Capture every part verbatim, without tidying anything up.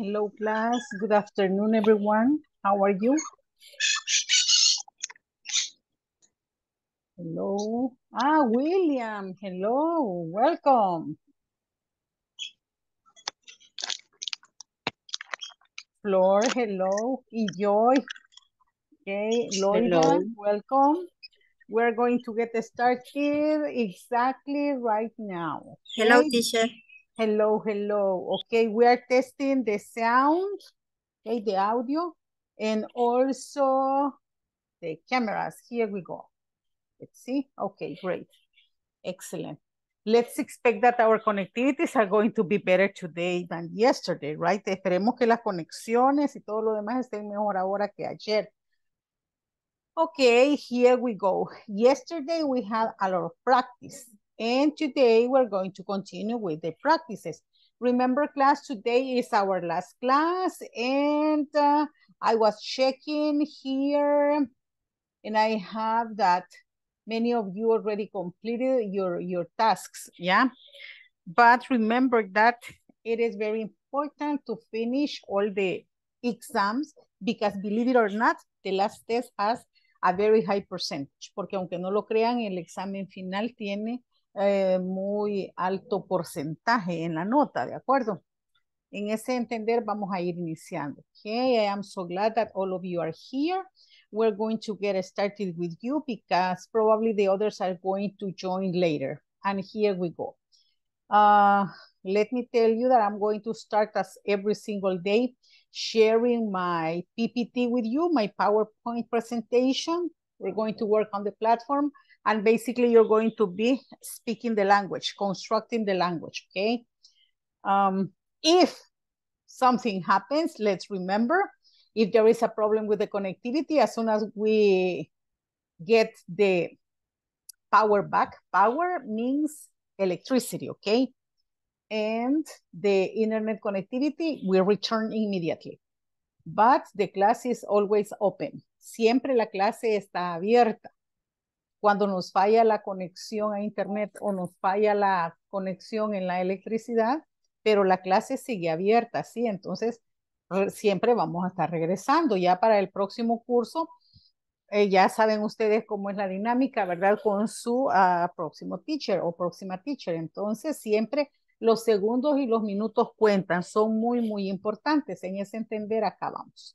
Hello, class. Good afternoon, everyone. How are you? Hello. Ah, William. Hello. Welcome. Flor, hello. Y Joy. Okay, Loida, welcome. We're going to get started exactly right now. Okay? Hello, teacher. Hello, hello. Okay, we are testing the sound, okay, the audio, and also the cameras. Here we go. Let's see. Okay, great. Excellent. Let's expect that our connectivities are going to be better today than yesterday, right? Esperemos que las conexiones y todo lo demás estén mejor ahora que ayer. Okay, here we go. Yesterday we had a lot of practice. And today we're going to continue with the practices. Remember, class, today is our last class. And uh, I was checking here. And I have that many of you already completed your, your tasks. Yeah. But remember that it is very important to finish all the exams. Because believe it or not, the last test has a very high percentage. Porque aunque no lo crean, el examen final tiene Eh, muy alto porcentaje en la nota, ¿de acuerdo? En ese entender vamos a ir iniciando. Okay, I am so glad that all of you are here. We're going to get started with you because probably the others are going to join later. And here we go. Uh, let me tell you that I'm going to start as every single day sharing my P P T with you, my PowerPoint presentation. We're going to work on the platform. And basically, you're going to be speaking the language, constructing the language, okay? Um, if something happens, let's remember, if there is a problem with the connectivity, as soon as we get the power back, power means electricity, okay? And the internet connectivity will return immediately. But the class is always open. Siempre la clase está abierta. Cuando nos falla la conexión a internet o nos falla la conexión en la electricidad, pero la clase sigue abierta, ¿sí? Entonces, siempre vamos a estar regresando. Ya para el próximo curso, eh, ya saben ustedes cómo es la dinámica, ¿verdad? Con su uh, próximo teacher o próxima teacher. Entonces, siempre los segundos y los minutos cuentan. Son muy, muy importantes. En ese entender, acá vamos.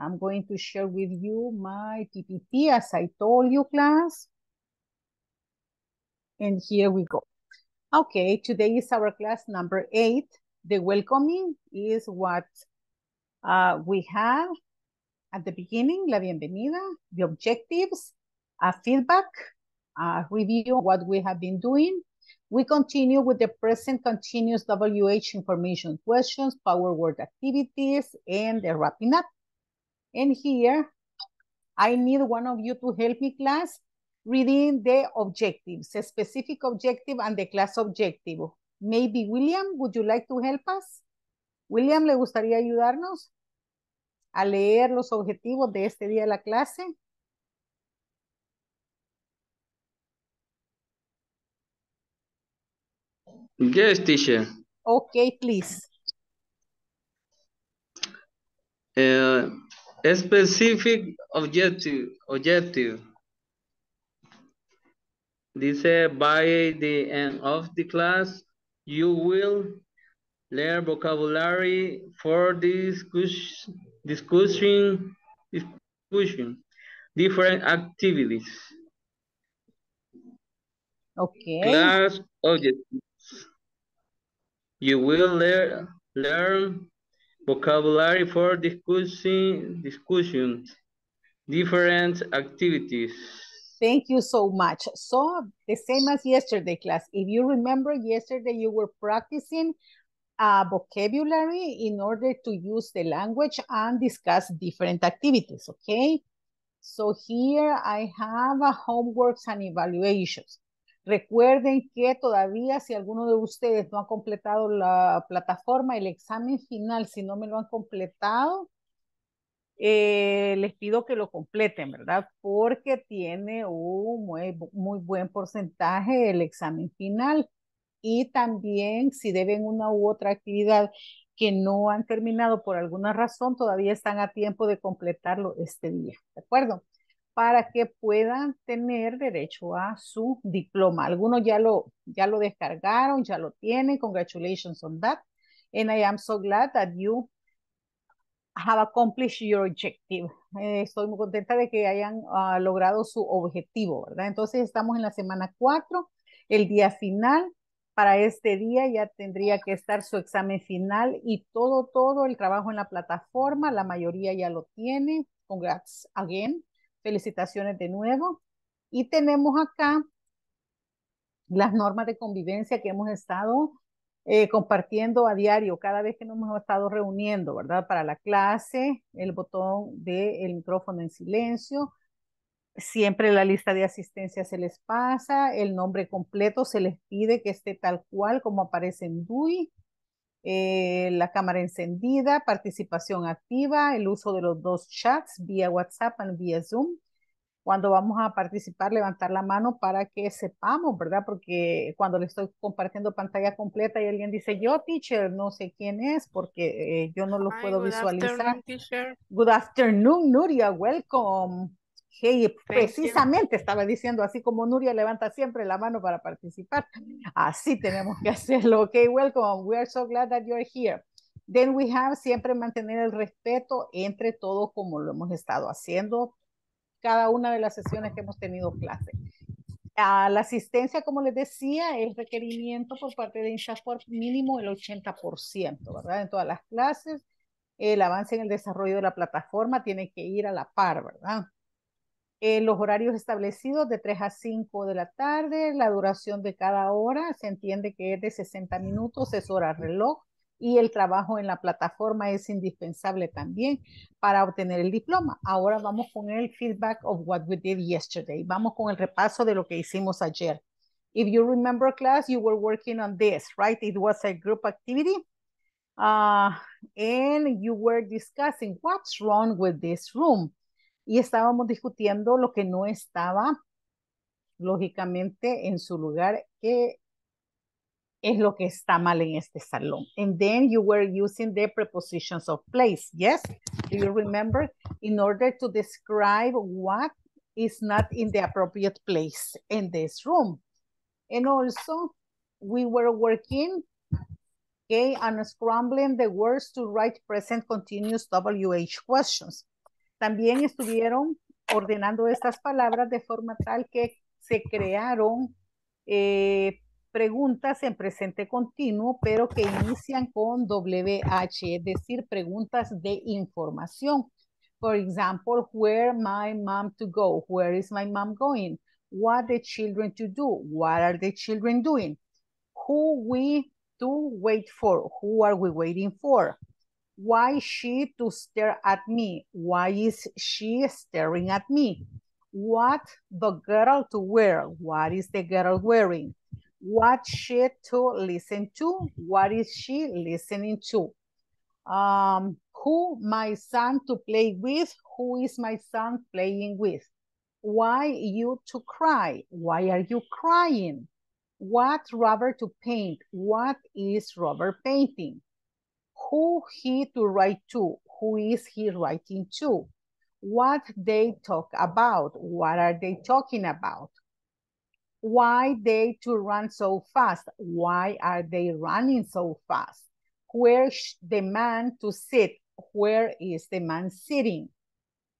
I'm going to share with you my P P T as I told you, class. And here we go. Okay, today is our class number eight. The welcoming is what uh, we have at the beginning, la bienvenida, the objectives, a feedback, a review of what we have been doing. We continue with the present continuous W H information questions, power word activities, and the wrapping up. And here, I need one of you to help me, class, reading the objectives, a specific objective and the class objective. Maybe William, would you like to help us? William, ¿le gustaría ayudarnos a leer los objetivos de este día de la clase? Yes, teacher. Okay, please. Uh... A specific objective, objective. Dice, by the end of the class, you will learn vocabulary for discuss, discussing, discussion, different activities. Okay. Class objectives. You will learn, learn vocabulary for discussing, discussions, different activities. Thank you so much. So the same as yesterday, class. If you remember yesterday, you were practicing uh, vocabulary in order to use the language and discuss different activities, okay? So here I have uh, homeworks and evaluations. Recuerden que todavía si alguno de ustedes no ha completado la plataforma, el examen final, si no me lo han completado, eh, les pido que lo completen, ¿verdad? Porque tiene un muy, muy buen porcentaje el examen final. Y también si deben una u otra actividad que no han terminado por alguna razón, todavía están a tiempo de completarlo este día, ¿de acuerdo? Para que puedan tener derecho a su diploma. Algunos ya lo, ya lo descargaron, ya lo tienen. Congratulations on that. And I am so glad that you have accomplished your objective. Eh, estoy muy contenta de que hayan uh, logrado su objetivo, ¿verdad? Entonces estamos en la semana cuatro, el día final. Para este día ya tendría que estar su examen final y todo, todo el trabajo en la plataforma. La mayoría ya lo tiene. Congrats again. Felicitaciones de nuevo. Y tenemos acá las normas de convivencia que hemos estado eh, compartiendo a diario, cada vez que nos hemos estado reuniendo, ¿verdad? Para la clase, el botón del micrófono en silencio, siempre la lista de asistencia se les pasa, el nombre completo se les pide que esté tal cual como aparece en D U I. Eh, la cámara encendida, participación activa, el uso de los dos chats vía WhatsApp y vía Zoom. Cuando vamos a participar, levantar la mano para que sepamos, ¿verdad? Porque cuando le estoy compartiendo pantalla completa y alguien dice, yo, teacher, no sé quién es porque eh, yo no lo Hi, puedo good visualizar. Afternoon, teacher. Good afternoon, Nuria, welcome. Hey, precisamente estaba diciendo, así como Nuria levanta siempre la mano para participar, así tenemos que hacerlo. Ok, welcome, we are so glad that you're here. Then we have, siempre mantener el respeto entre todos como lo hemos estado haciendo cada una de las sesiones que hemos tenido clase. A la asistencia, como les decía, el requerimiento por parte de Insaforp mínimo el ochenta por ciento, ¿verdad? En todas las clases, el avance en el desarrollo de la plataforma tiene que ir a la par, ¿verdad? Eh, los horarios establecidos de tres a cinco de la tarde, la duración de cada hora, se entiende que es de sesenta minutos, es hora reloj, y el trabajo en la plataforma es indispensable también para obtener el diploma. Ahora vamos con el feedback of what we did yesterday. Vamos con el repaso de lo que hicimos ayer. If you remember class, you were working on this, right? It was a group activity. Uh, and you were discussing what's wrong with this room. Y estábamos discutiendo lo que no estaba, lógicamente, en su lugar, que es lo que está mal en este salón. And then you were using the prepositions of place, yes? Do you remember? In order to describe what is not in the appropriate place in this room. And also, we were working, okay, on scrambling the words to write present continuous W H questions. También estuvieron ordenando estas palabras de forma tal que se crearon eh, preguntas en presente continuo, pero que inician con W H, es decir, preguntas de información. For example, where my mom to go? Where is my mom going? What the children to do? What are the children doing? Who we to wait for? Who are we waiting for? Why she to stare at me? Why is she staring at me? What the girl to wear? What is the girl wearing? What she to listen to? What is she listening to? Um, who my son to play with? Who is my son playing with? Why you to cry? Why are you crying? What rubber to paint? What is rubber painting? Who he to write to? Who is he writing to? What they talk about? What are they talking about? Why they to run so fast? Why are they running so fast? Where the man to sit? Where is the man sitting?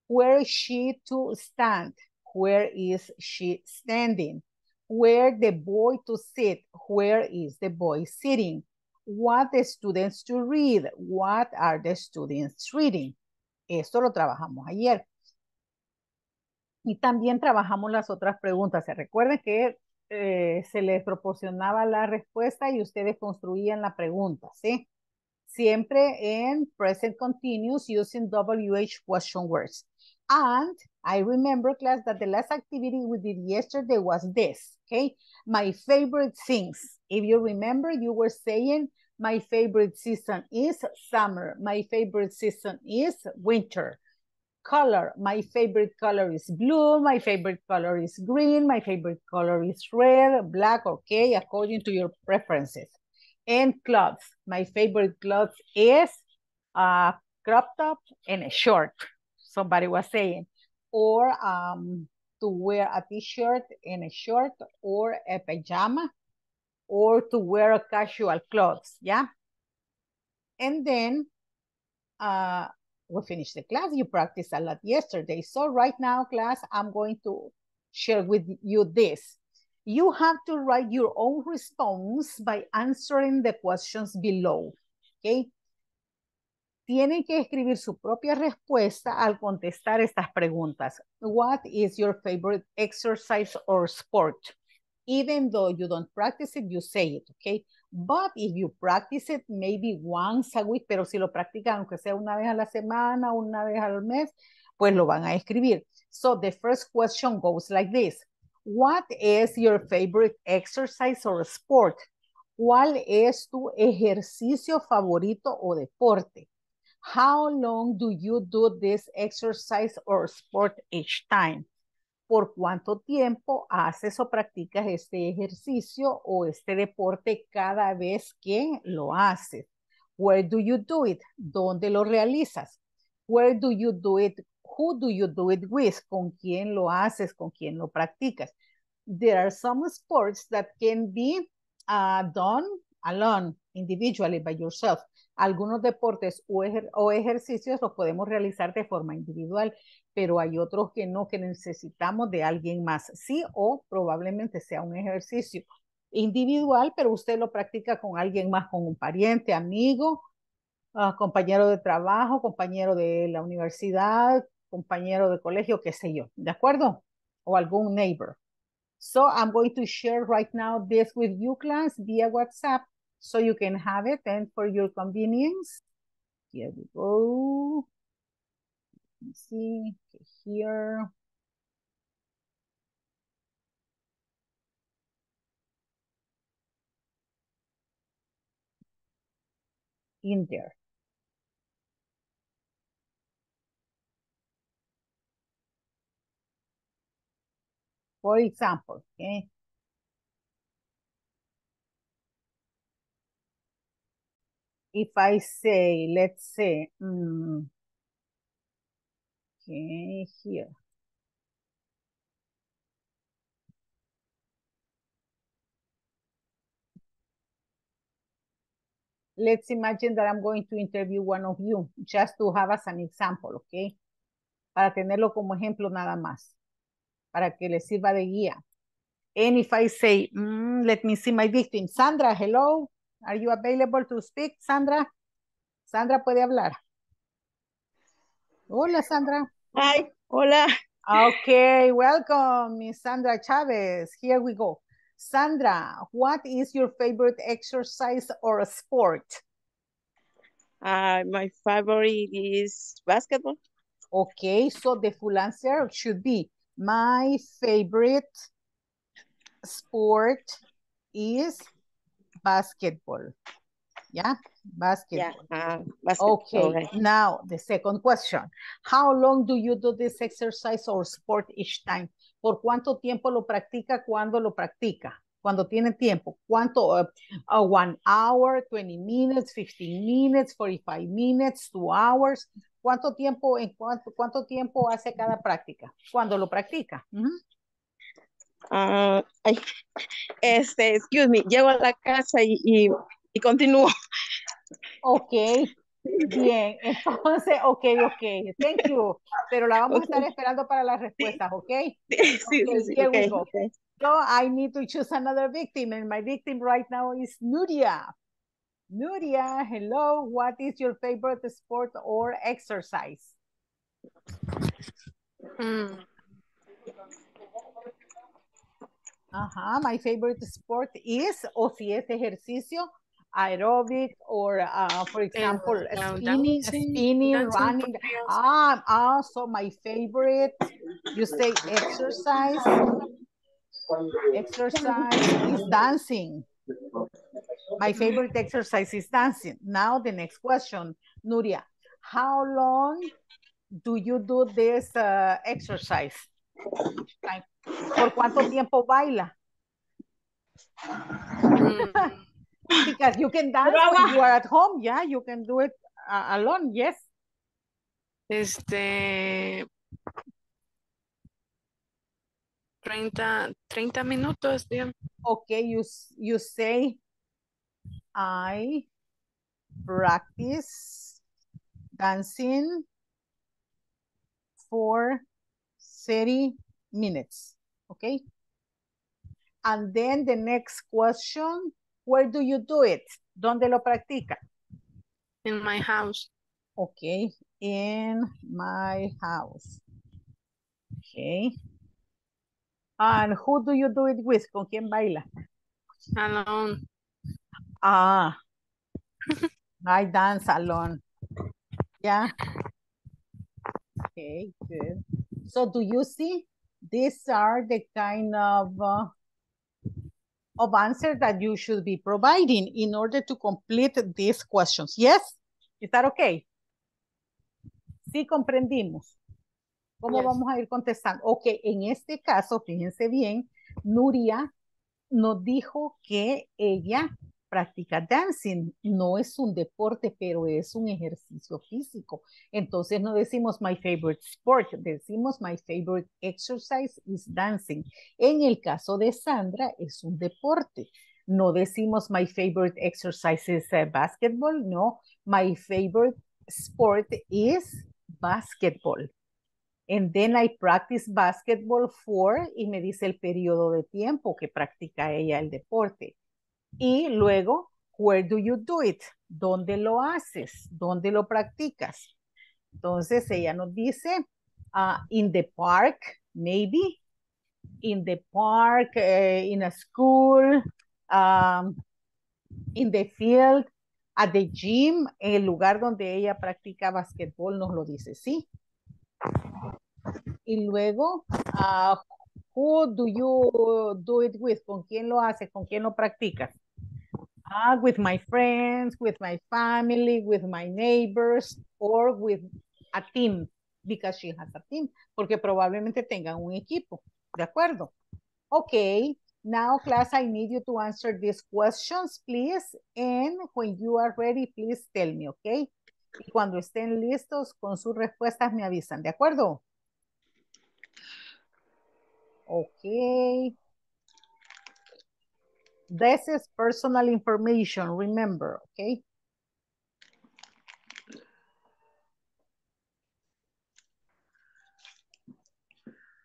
Where she to stand? Where is she standing? Where the boy to sit? Where is the boy sitting? What the students to read, what are the students reading. Esto lo trabajamos ayer. Y también trabajamos las otras preguntas. Se recuerden que eh, se les proporcionaba la respuesta y ustedes construían la pregunta, ¿sí? Siempre en present continuous using W H question words. And I remember, class, that the last activity we did yesterday was this, okay? My favorite things. If you remember, you were saying, my favorite season is summer. My favorite season is winter. Color. My favorite color is blue. My favorite color is green. My favorite color is red, black, okay, according to your preferences. and clothes. My favorite clothes is a crop top and a short, somebody was saying, or um, to wear a t-shirt and a short or a pajama, or to wear a casual clothes, yeah? And then uh, we finish the class. You practiced a lot yesterday. So right now, class, I'm going to share with you this. You have to write your own response by answering the questions below, okay? Tienen que escribir su propia respuesta al contestar estas preguntas. What is your favorite exercise or sport? Even though you don't practice it, you say it, okay? But if you practice it maybe once a week, pero si lo practican, aunque sea una vez a la semana, una vez al mes, pues lo van a escribir. So the first question goes like this. What is your favorite exercise or sport? ¿Cuál es tu ejercicio favorito o deporte? How long do you do this exercise or sport each time? ¿Por cuánto tiempo haces o practicas este ejercicio o este deporte cada vez que lo haces? Where do you do it? ¿Dónde lo realizas? Where do you do it? Who do you do it with? ¿Con quién lo haces? ¿Con quién lo practicas? There are some sports that can be uh, done alone, individually, by yourself. Algunos deportes o, ejer o ejercicios los podemos realizar de forma individual, pero hay otros que no, que necesitamos de alguien más. Sí, o probablemente sea un ejercicio individual, pero usted lo practica con alguien más, con un pariente, amigo, uh, compañero de trabajo, compañero de la universidad, compañero de colegio, qué sé yo, ¿de acuerdo? O algún neighbor. So I'm going to share right now this with you, class, via WhatsApp, so you can have it and for your convenience. Here we go. Let me see here. In there. For example, okay. If I say, let's say, um, okay, here. Let's imagine that I'm going to interview one of you, just to have as an example, okay? Para tenerlo como ejemplo nada más, para que le sirva de guía. And if I say, mm, let me see my victim. Sandra, hello. Are you available to speak, Sandra? Sandra puede hablar. Hola, Sandra. Hi, hola. Okay, welcome, Miss Sandra Chavez. Here we go. Sandra, what is your favorite exercise or sport? Uh, my favorite is basketball. Okay, so the full answer should be, my favorite sport is basketball. Yeah, basketball. Yeah, uh, basketball. Okay, right. Now the second question. How long do you do this exercise or sport each time? ¿Por cuánto tiempo lo practica? ¿Cuándo lo practica? Cuando tiene tiempo. ¿Cuánto? Uh, uh, one hour, twenty minutes, fifteen minutes, forty-five minutes, two hours. ¿Cuánto tiempo, en cuánto, cuánto tiempo hace cada práctica? ¿Cuándo lo practica? Mm-hmm. Uh, ay, este, excuse me, llego a la casa y, y, y continúo. Ok, bien, entonces, ok, ok, thank you, pero la vamos okay. a estar esperando para las respuestas, ok? Sí, sí, okay, sí, here okay, we go. Okay. So I need to choose another victim, and my victim right now is Nuria. Nuria, hello, what is your favorite sport or exercise? Mm. Uh-huh. My favorite sport is, o si es ejercicio, aerobic, or uh, for example, uh, spinning, dancing, spinning, dancing, running. Ah, also my favorite, you say exercise, exercise is dancing. My favorite exercise is dancing. Now the next question, Nuria, how long do you do this uh, exercise? ¿Por cuánto tiempo baila? Mm. because you can dance when you are at home. Yeah, you can do it uh, alone. Yes. Este... treinta, treinta minutos, yeah. Okay, you, you say, I practice dancing for thirty minutes, okay? And then the next question, where do you do it? ¿Dónde lo practica? In my house. Okay, in my house. Okay. And who do you do it with? ¿Con quién baila? Alone. Ah. I dance alone. Yeah. Okay, good. So do you see? These are the kind of, uh, of answer that you should be providing in order to complete these questions. Yes? Is that okay? Sí, comprendimos. ¿Cómo yes. vamos a ir contestando? Ok, en este caso, fíjense bien, Nuria nos dijo que ella practica dancing. No es un deporte, pero es un ejercicio físico. Entonces no decimos my favorite sport, decimos my favorite exercise is dancing. En el caso de Sandra, es un deporte. No decimos my favorite exercise is uh, basketball, no. My favorite sport is basketball. And then I practice basketball for, y me dice el periodo de tiempo que practica ella el deporte. Y luego, where do you do it? ¿Dónde lo haces? ¿Dónde lo practicas? Entonces ella nos dice, uh, in the park, maybe. In the park, uh, in a school, um, in the field, at the gym, el lugar donde ella practica basketball nos lo dice, sí. Y luego, uh, who do you do it with? ¿Con quién lo haces? ¿Con quién lo practicas? Uh, with my friends, with my family, with my neighbors, or with a team, because she has a team, porque probablemente tengan un equipo, ¿de acuerdo? Okay, now class, I need you to answer these questions, please, and when you are ready, please tell me, okay? Y cuando estén listos con sus respuestas me avisan, ¿de acuerdo? Okay. This is personal information, remember, okay?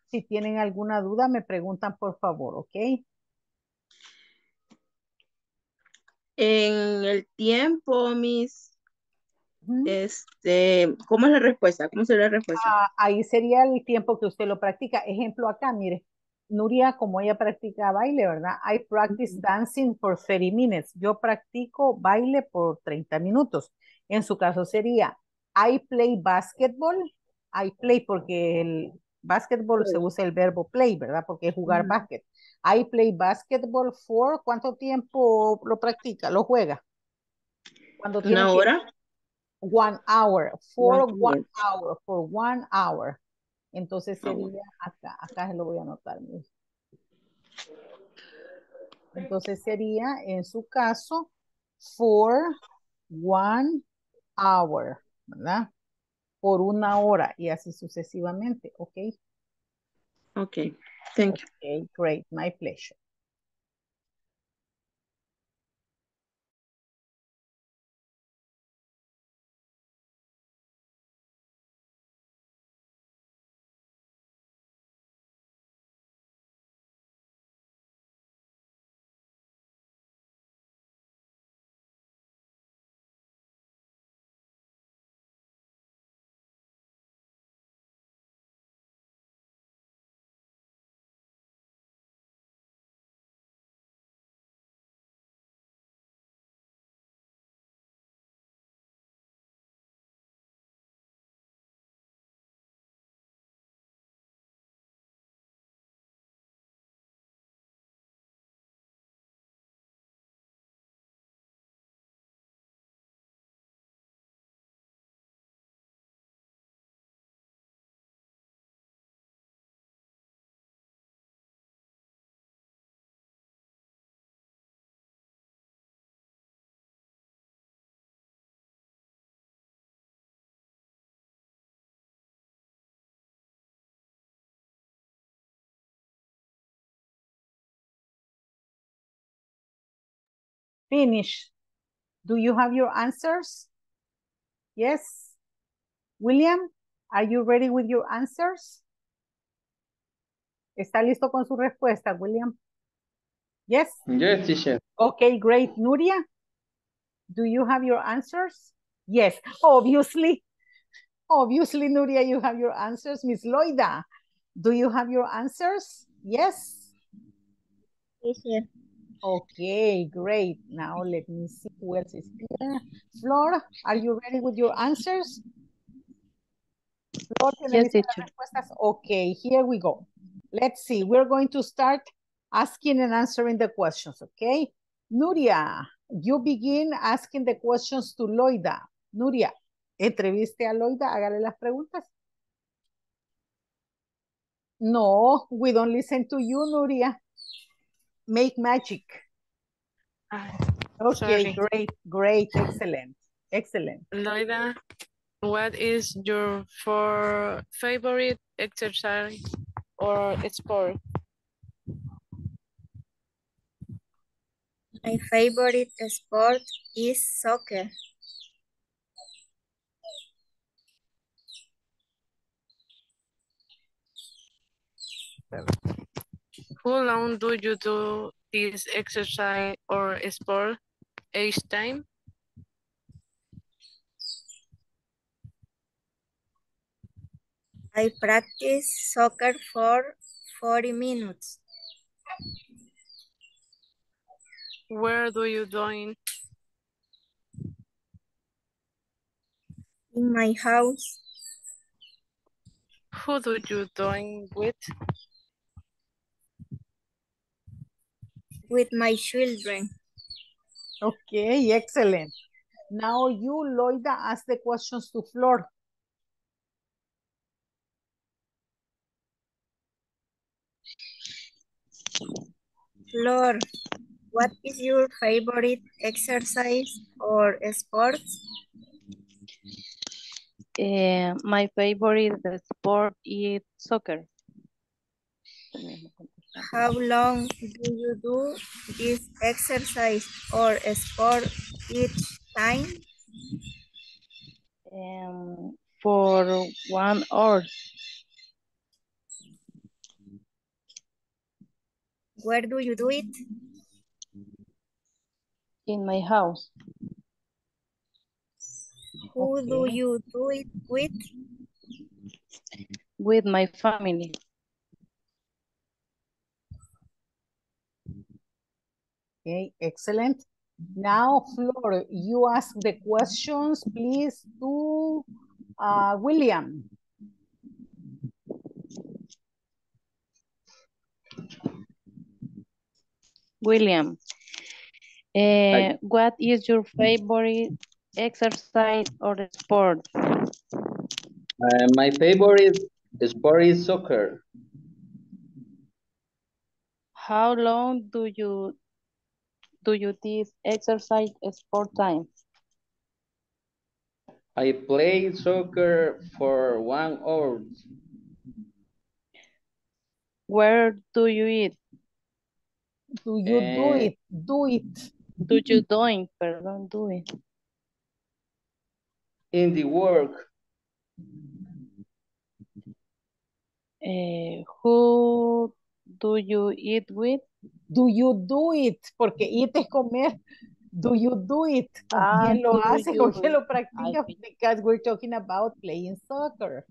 Si tienen alguna duda me preguntan por favor, okay? En el tiempo, mis... Este, ¿cómo es la respuesta? ¿Cómo sería la respuesta? Ah, ahí sería el tiempo que usted lo practica. Ejemplo acá, mire, Nuria, como ella practica baile, ¿verdad? I practice dancing for thirty minutes. Yo practico baile por treinta minutos. En su caso sería, I play basketball. I play porque el basketball se usa el verbo play, ¿verdad? Porque es jugar mm. básquet. I play basketball for, ¿cuánto tiempo lo practica? ¿Lo juega? ¿Cuándo tiene ¿Una hora? Tiempo? One hour, for one, one hour, for one hour. Entonces sería acá, acá se lo voy a anotar. Entonces sería, en su caso, for one hour, ¿verdad? Por una hora y así sucesivamente, ¿ok? Ok, thank you. Okay, great, my pleasure. Finish. Do you have your answers? Yes. William, are you ready with your answers? ¿Está listo con su respuesta, William? Yes? Yes, teacher. Okay, great. Nuria, do you have your answers? Yes, obviously. Obviously, Nuria, you have your answers. Miss Loida, do you have your answers? Yes? Yes, sir. Okay, great. Now let me see who else is here. Flor, are you ready with your answers? Flor, yes, teacher. Okay, here we go. Let's see. We're going to start asking and answering the questions, okay? Nuria, you begin asking the questions to Loida. Nuria, entreviste a Loida, hágale las preguntas. No, we don't listen to you, Nuria. Make magic. Uh, okay, sorry. Great, great, excellent, excellent. Loida, what is your for favorite exercise or sport? My favorite sport is soccer. How long do you do this exercise or sport each time? I practice soccer for forty minutes. Where do you do it? In my house. Who do you do it with? With my children. Okay, excellent. Now you, Loida, ask the questions to Flor. Flor, what is your favorite exercise or sports? Uh, my favorite sport is soccer. How long do you do this exercise or sport each time? Um, for one hour. Where do you do it? In my house. Who okay. do you do it with? With my family. Okay, excellent. Now, Flor, you ask the questions, please, to uh, William. William, uh, what is your favorite exercise or sport? Uh, my favorite sport is soccer. How long do you do you this exercise sport time? I play soccer for one hour. Where do you eat? Do you uh, do it? Do it. Do you do it? Pardon, do it. In the work. Uh, who do you eat with? Do you do it? Porque eat es comer. Do you do it? ¿Con ah, quién lo hace? ¿Con quién lo practica? Because we're talking about playing soccer.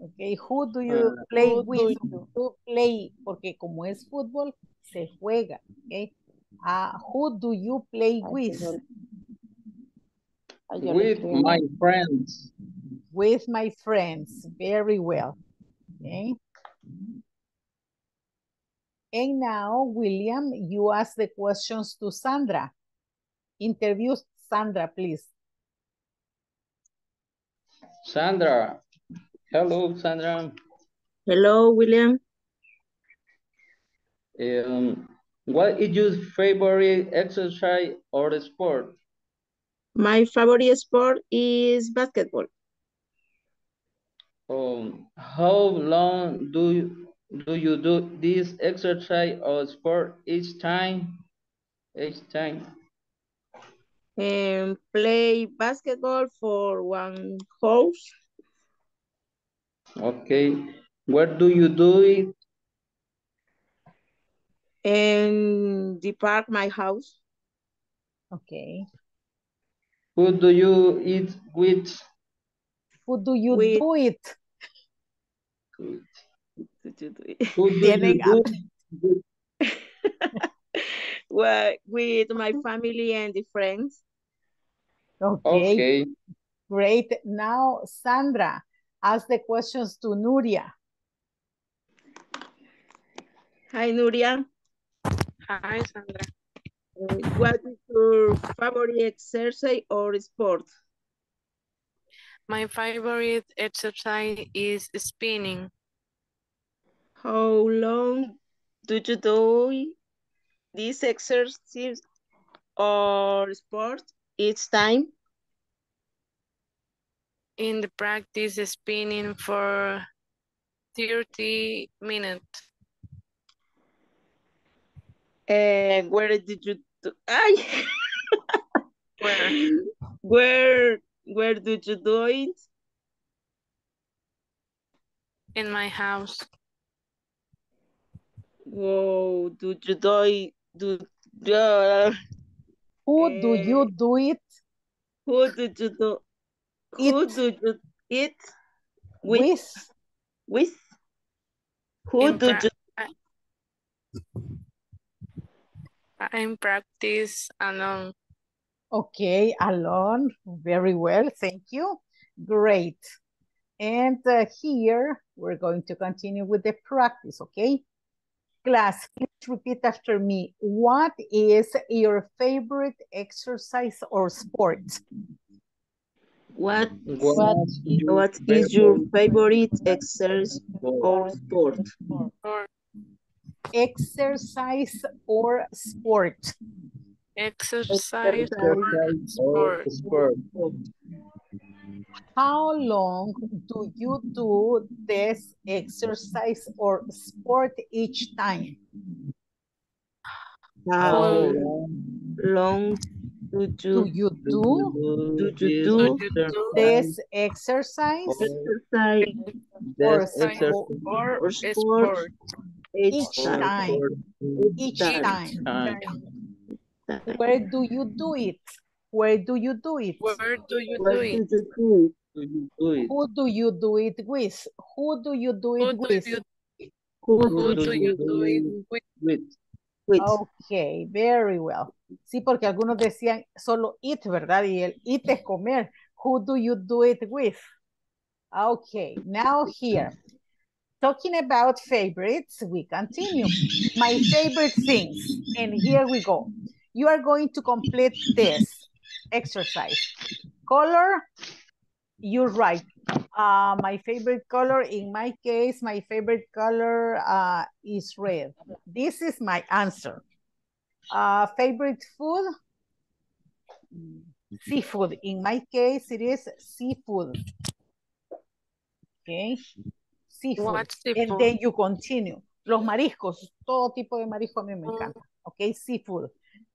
Okay, who do you uh, play who with? Do you play? Porque como es fútbol, se juega. Okay. Uh, who do you play with? With my friends. With my friends. Very well. Okay. And now, William, you ask the questions to Sandra. Interview Sandra, please. Sandra. Hello, Sandra. Hello, William. Um, what is your favorite exercise or sport? My favorite sport is basketball. Um, how long do you Do you do this exercise or sport each time? Each time. and play basketball for one hour. Okay. Where do you do it? In the park, my house. Okay. Who do you eat with? Who do you with. do it? Who do you do it? Who do you do it? Well, with my family and the friends. Okay. okay. Great. Now, Sandra, ask the questions to Nuria. Hi, Nuria. Hi, Sandra. What is your favorite exercise or sport? My favorite exercise is spinning. How long do you do this exercise or sport each time? In the practice, spinning for thirty minutes. And where did you do? I... where? Where? Where did you do it? In my house. Whoa! Do you do it? Do, uh, Who uh, do you do it? Who did you do? It. Who do you it with? With? with? Who In do you? I'm practice alone. Okay, alone. Very well. Thank you. Great. And uh, here we're going to continue with the practice, okay? Class, please repeat after me. What is your favorite exercise or sport? What, what, what, is, your what is your favorite exercise or sport? Or Exercise or sport. Exercise, Exercise or, sport. or sport. How long do you do this exercise or sport each time? How long, long do, you, do you do, do, you do, do, do this exercise, exercise or, sport, or, or sport? sport. Each time. Each time. time. Where do you do it? Where do you do it? Where do you do it? Who do you do it with? Who do you do it with? Who do you do it with? Okay, very well. Sí, porque algunos decían solo it, ¿verdad? Y el it es comer. Who do you do it with? Okay, now here. Talking about favorites, we continue. My favorite things. And here we go. You are going to complete this exercise. Color, you're right. Uh, my favorite color, in my case, my favorite color uh, is red. This is my answer. Uh, favorite food? Seafood. In my case, it is seafood. Okay. Seafood. And then you continue. Los mariscos, todo tipo de marisco a mí me encanta. Ok, seafood.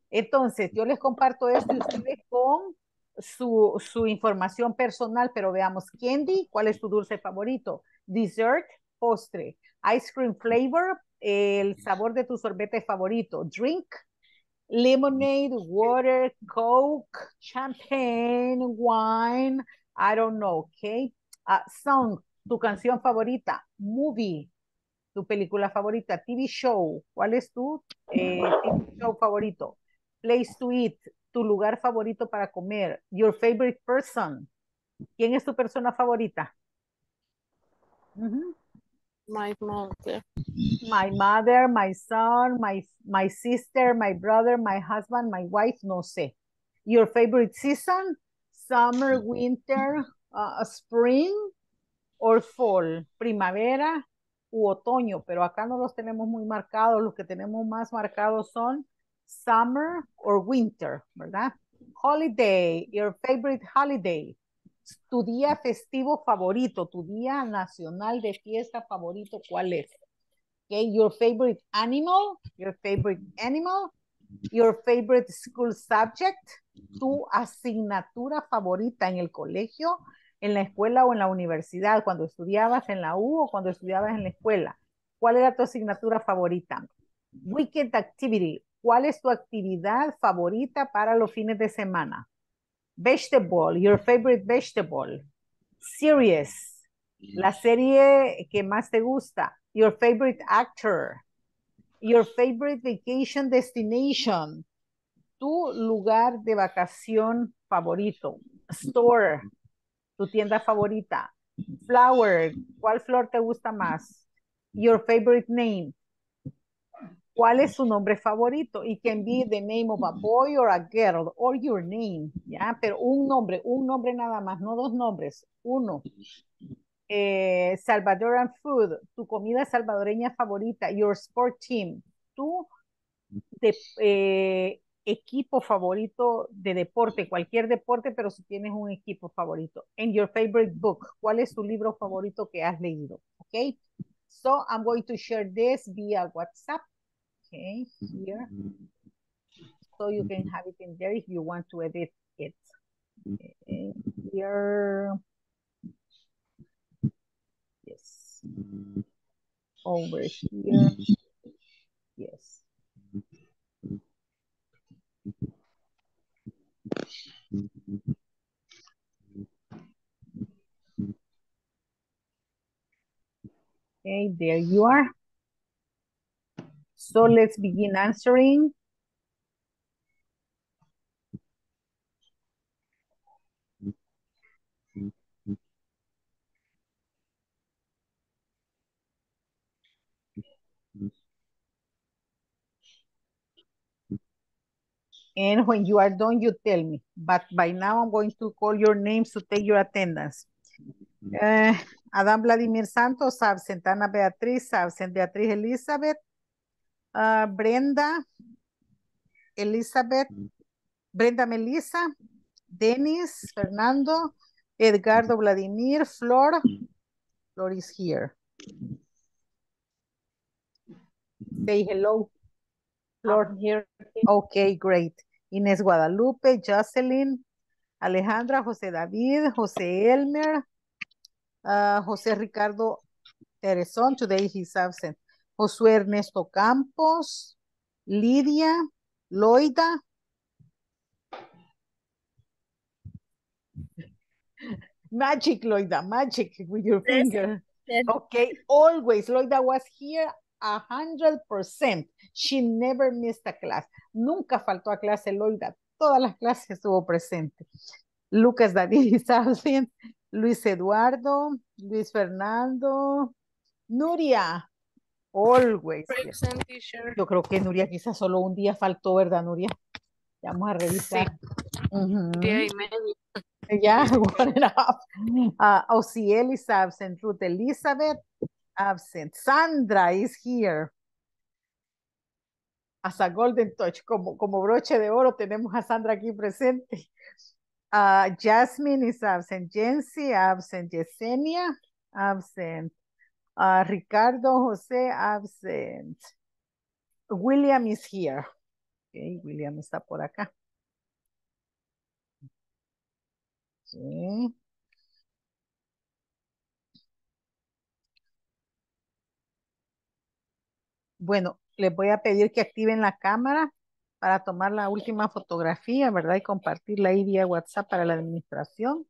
Entonces, yo les comparto esto y ustedes con su, su información personal, pero veamos, candy, ¿cuál es tu dulce favorito? Dessert, postre. Ice cream flavor, el sabor de tu sorbete favorito. Drink, lemonade, water, coke, champagne, wine, I don't know, ok. Uh, sound. Tu canción favorita, movie, tu película favorita, T V show, ¿cuál es tu eh, T V show favorito? Place to eat, tu lugar favorito para comer, your favorite person, ¿quién es tu persona favorita? Uh-huh. My mother. My mother, my son, my, my sister, my brother, my husband, my wife, no sé. Your favorite season, summer, winter, uh, spring, or fall, primavera u otoño, pero acá no los tenemos muy marcados, los que tenemos más marcados son summer or winter, ¿verdad? Holiday, your favorite holiday, tu día festivo favorito, tu día nacional de fiesta favorito, ¿cuál es? Okay, your favorite animal, your favorite animal, your favorite school subject, tu asignatura favorita en el colegio, en la escuela o en la universidad, cuando estudiabas en la U o cuando estudiabas en la escuela? ¿Cuál era tu asignatura favorita? Weekend activity. ¿Cuál es tu actividad favorita para los fines de semana? Vegetable, your favorite vegetable. Series, la serie que más te gusta. Your favorite actor. Your favorite vacation destination. Tu lugar de vacación favorito. Store, tu tienda favorita. Flower, ¿cuál flor te gusta más? Your favorite name. ¿Cuál es su nombre favorito? It can be the name of a boy or a girl or your name. ¿Ya? Pero un nombre, un nombre nada más, no dos nombres, uno. Eh, Salvadoran food, tu comida salvadoreña favorita, your sport team, tu de, eh, equipo favorito de deporte, cualquier deporte, pero si tienes un equipo favorito. And your favorite book, ¿cuál es tu libro favorito que has leído? Okay. So I'm going to share this via WhatsApp. Okay, here. So you can have it in there if you want to edit it. Okay, here. Yes. Over here. Yes. Okay, there you are. So let's begin answering. And when you are done, you tell me. But by now, I'm going to call your names to take your attendance. Uh, Adam Vladimir Santos, absent. Ana Beatriz, absent. Beatriz Elizabeth. Uh, Brenda, Elizabeth, Brenda Melissa, Dennis, Fernando, Edgardo Vladimir, Flor. Flor is here. Say hello. Flor I'm here. Okay, great. Inés Guadalupe, Jocelyn, Alejandra, José David, José Elmer, uh, José Ricardo Terezón. Today he's absent. Josué Ernesto Campos, Lidia, Loida. Magic, Loida, magic with your yes. finger. Yes. Okay, always. Loida was here a hundred percent. She never missed a class. Nunca faltó a clase, Loida. Todas las clases estuvo presente. Lucas David is absent. Luis Eduardo, Luis Fernando, Nuria. Always. Present, yo creo que Nuria quizás solo un día faltó, ¿verdad, Nuria? Vamos a revisar. Sí. Uh-huh. Sí, ya, one and a half. Uh, Ociel is absent. Ruth Elizabeth, absent. Sandra is here. As a golden touch, como, como broche de oro tenemos a Sandra aquí presente. Uh, Jasmine is absent. Jency, absent. Yesenia, absent. Uh, Ricardo José, absent. William is here. Okay, William está por acá. Okay. Bueno, les voy a pedir que activen la cámara para tomar la última fotografía, ¿verdad? Y compartirla ahí vía WhatsApp para la administración,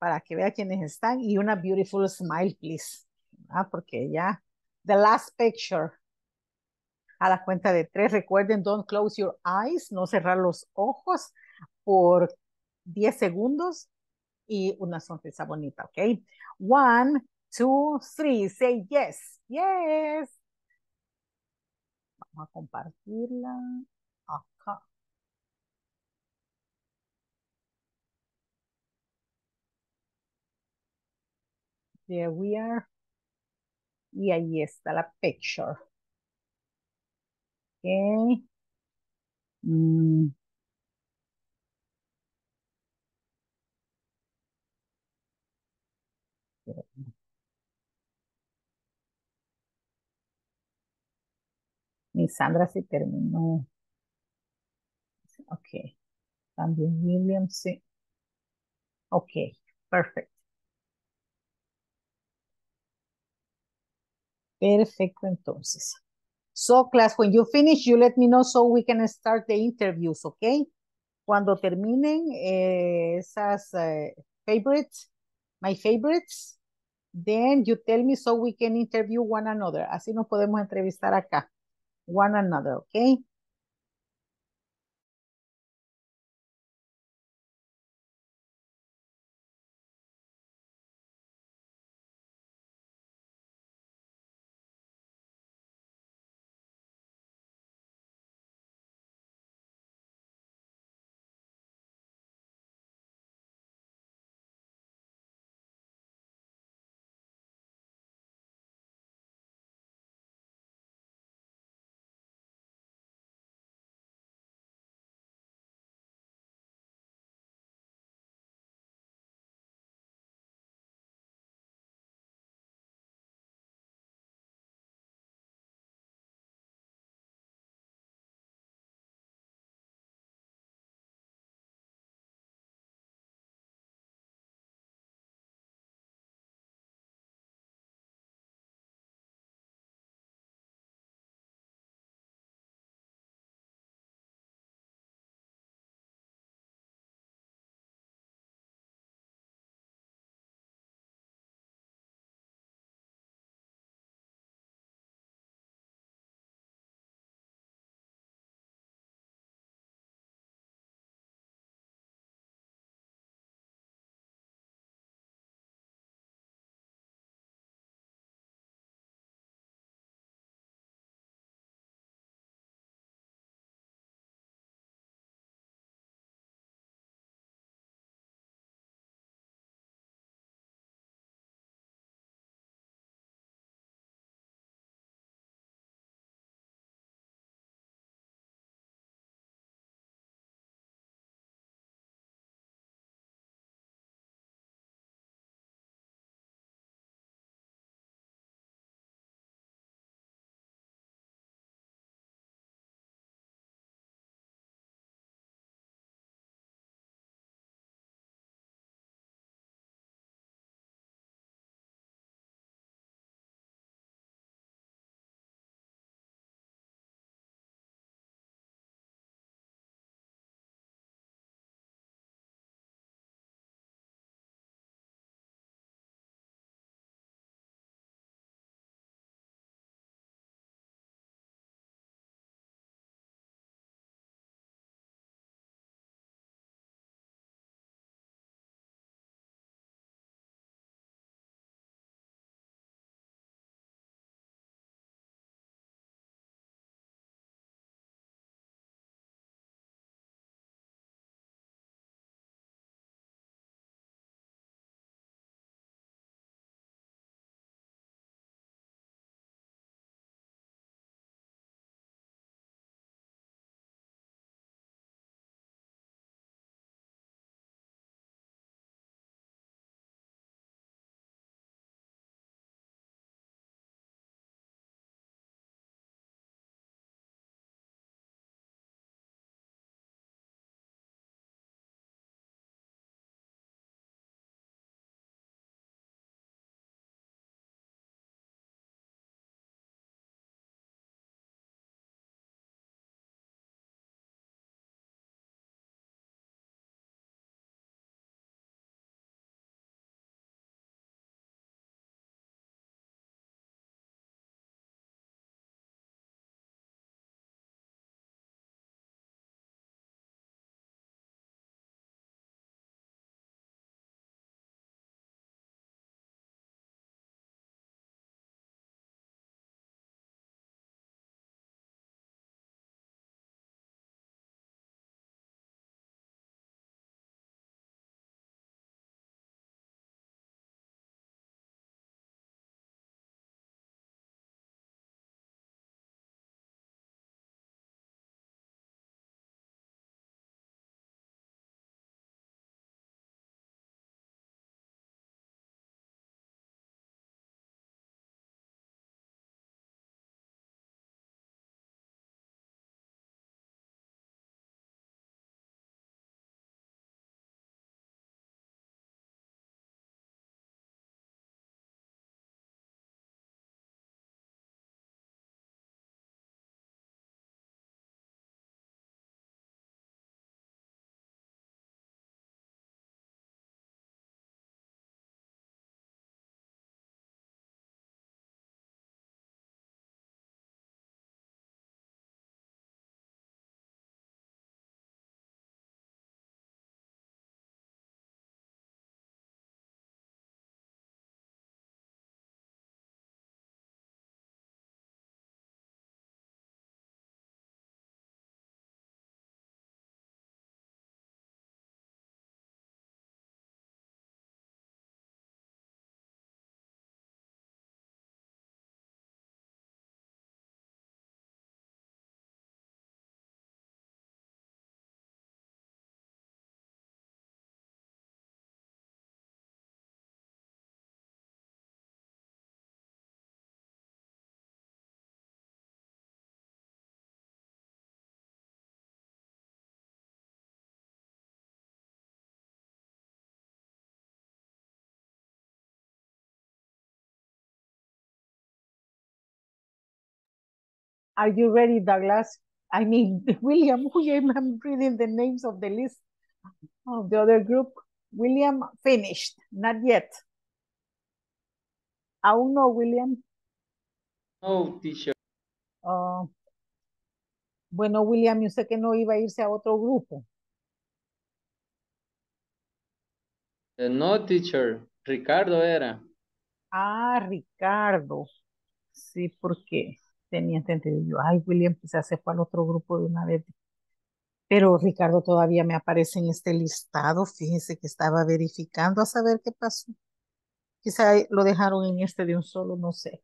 para que vea quiénes están. Y una beautiful smile, please. Ah, porque ya, the last picture, a la cuenta de tres, recuerden, don't close your eyes, no cerrar los ojos por diez segundos y una sonrisa bonita, ok, one, two, three, say yes, yes, vamos a compartirla, acá, there we are. Y ahí está la picture. Okay. Mm. Mi Sandra se terminó. Ok. También William, sí. Ok, perfecto. Perfecto, entonces. So, class, when you finish, you let me know so we can start the interviews, okay? Cuando terminen eh, esas eh, favorites, my favorites, then you tell me so we can interview one another. Así nos podemos entrevistar acá. One another, okay? Are you ready, Douglas? I mean, William, William, I'm reading the names of the list of the other group. William, finished, not yet. Aún no, William. No, teacher. Uh, bueno, William, yo sé que no iba a irse a otro grupo. Uh, no, teacher. Ricardo era. Ah, Ricardo. Sí, porque tenía entendido yo. Ay, William quizás se fue al otro grupo de una vez. Pero Ricardo todavía me aparece en este listado. Fíjense que estaba verificando a saber qué pasó. Quizá lo dejaron en este de un solo, no sé.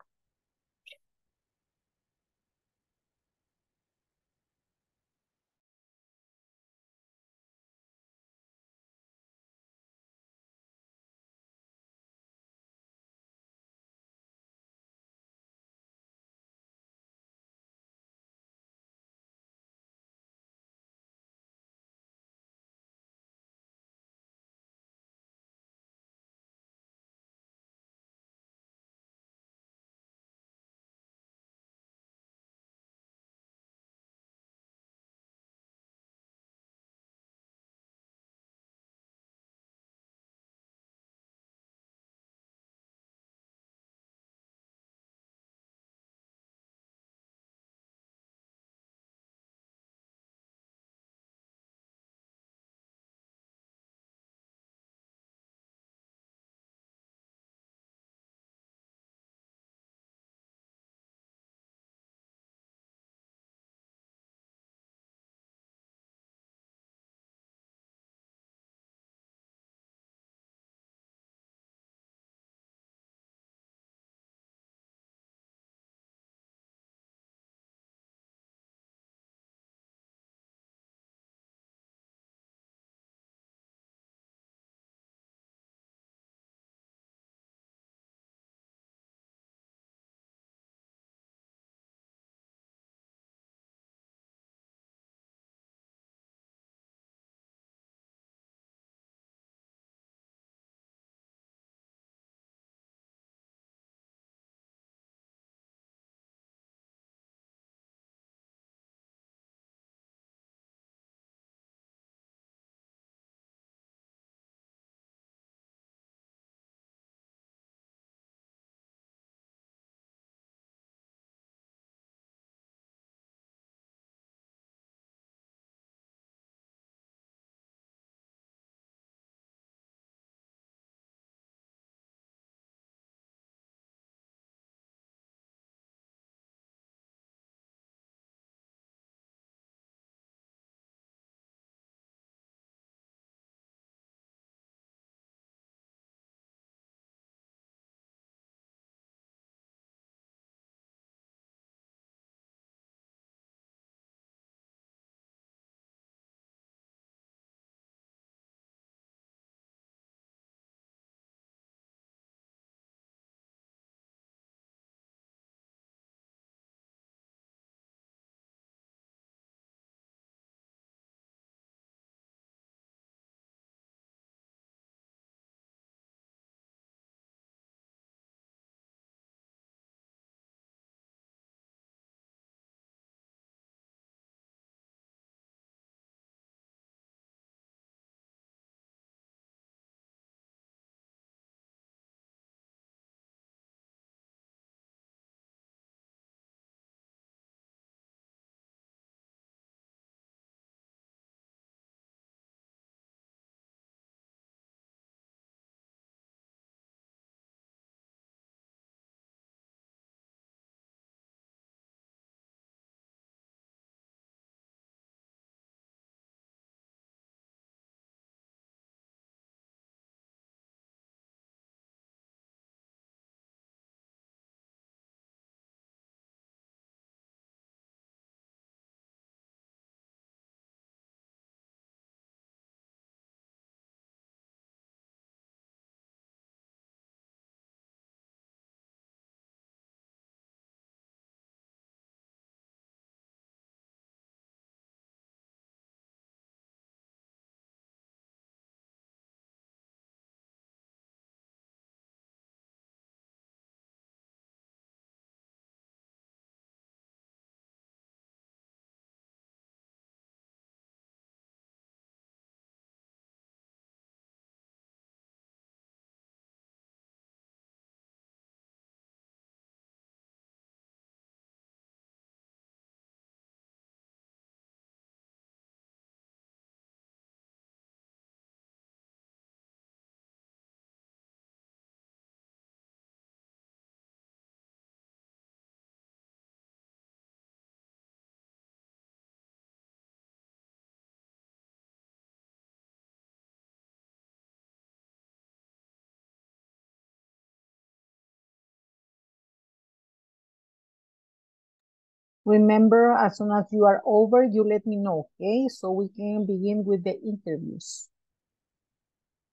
Remember, as soon as you are over, you let me know, okay? So we can begin with the interviews.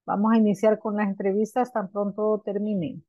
Vamos a iniciar con las entrevistas tan pronto termine.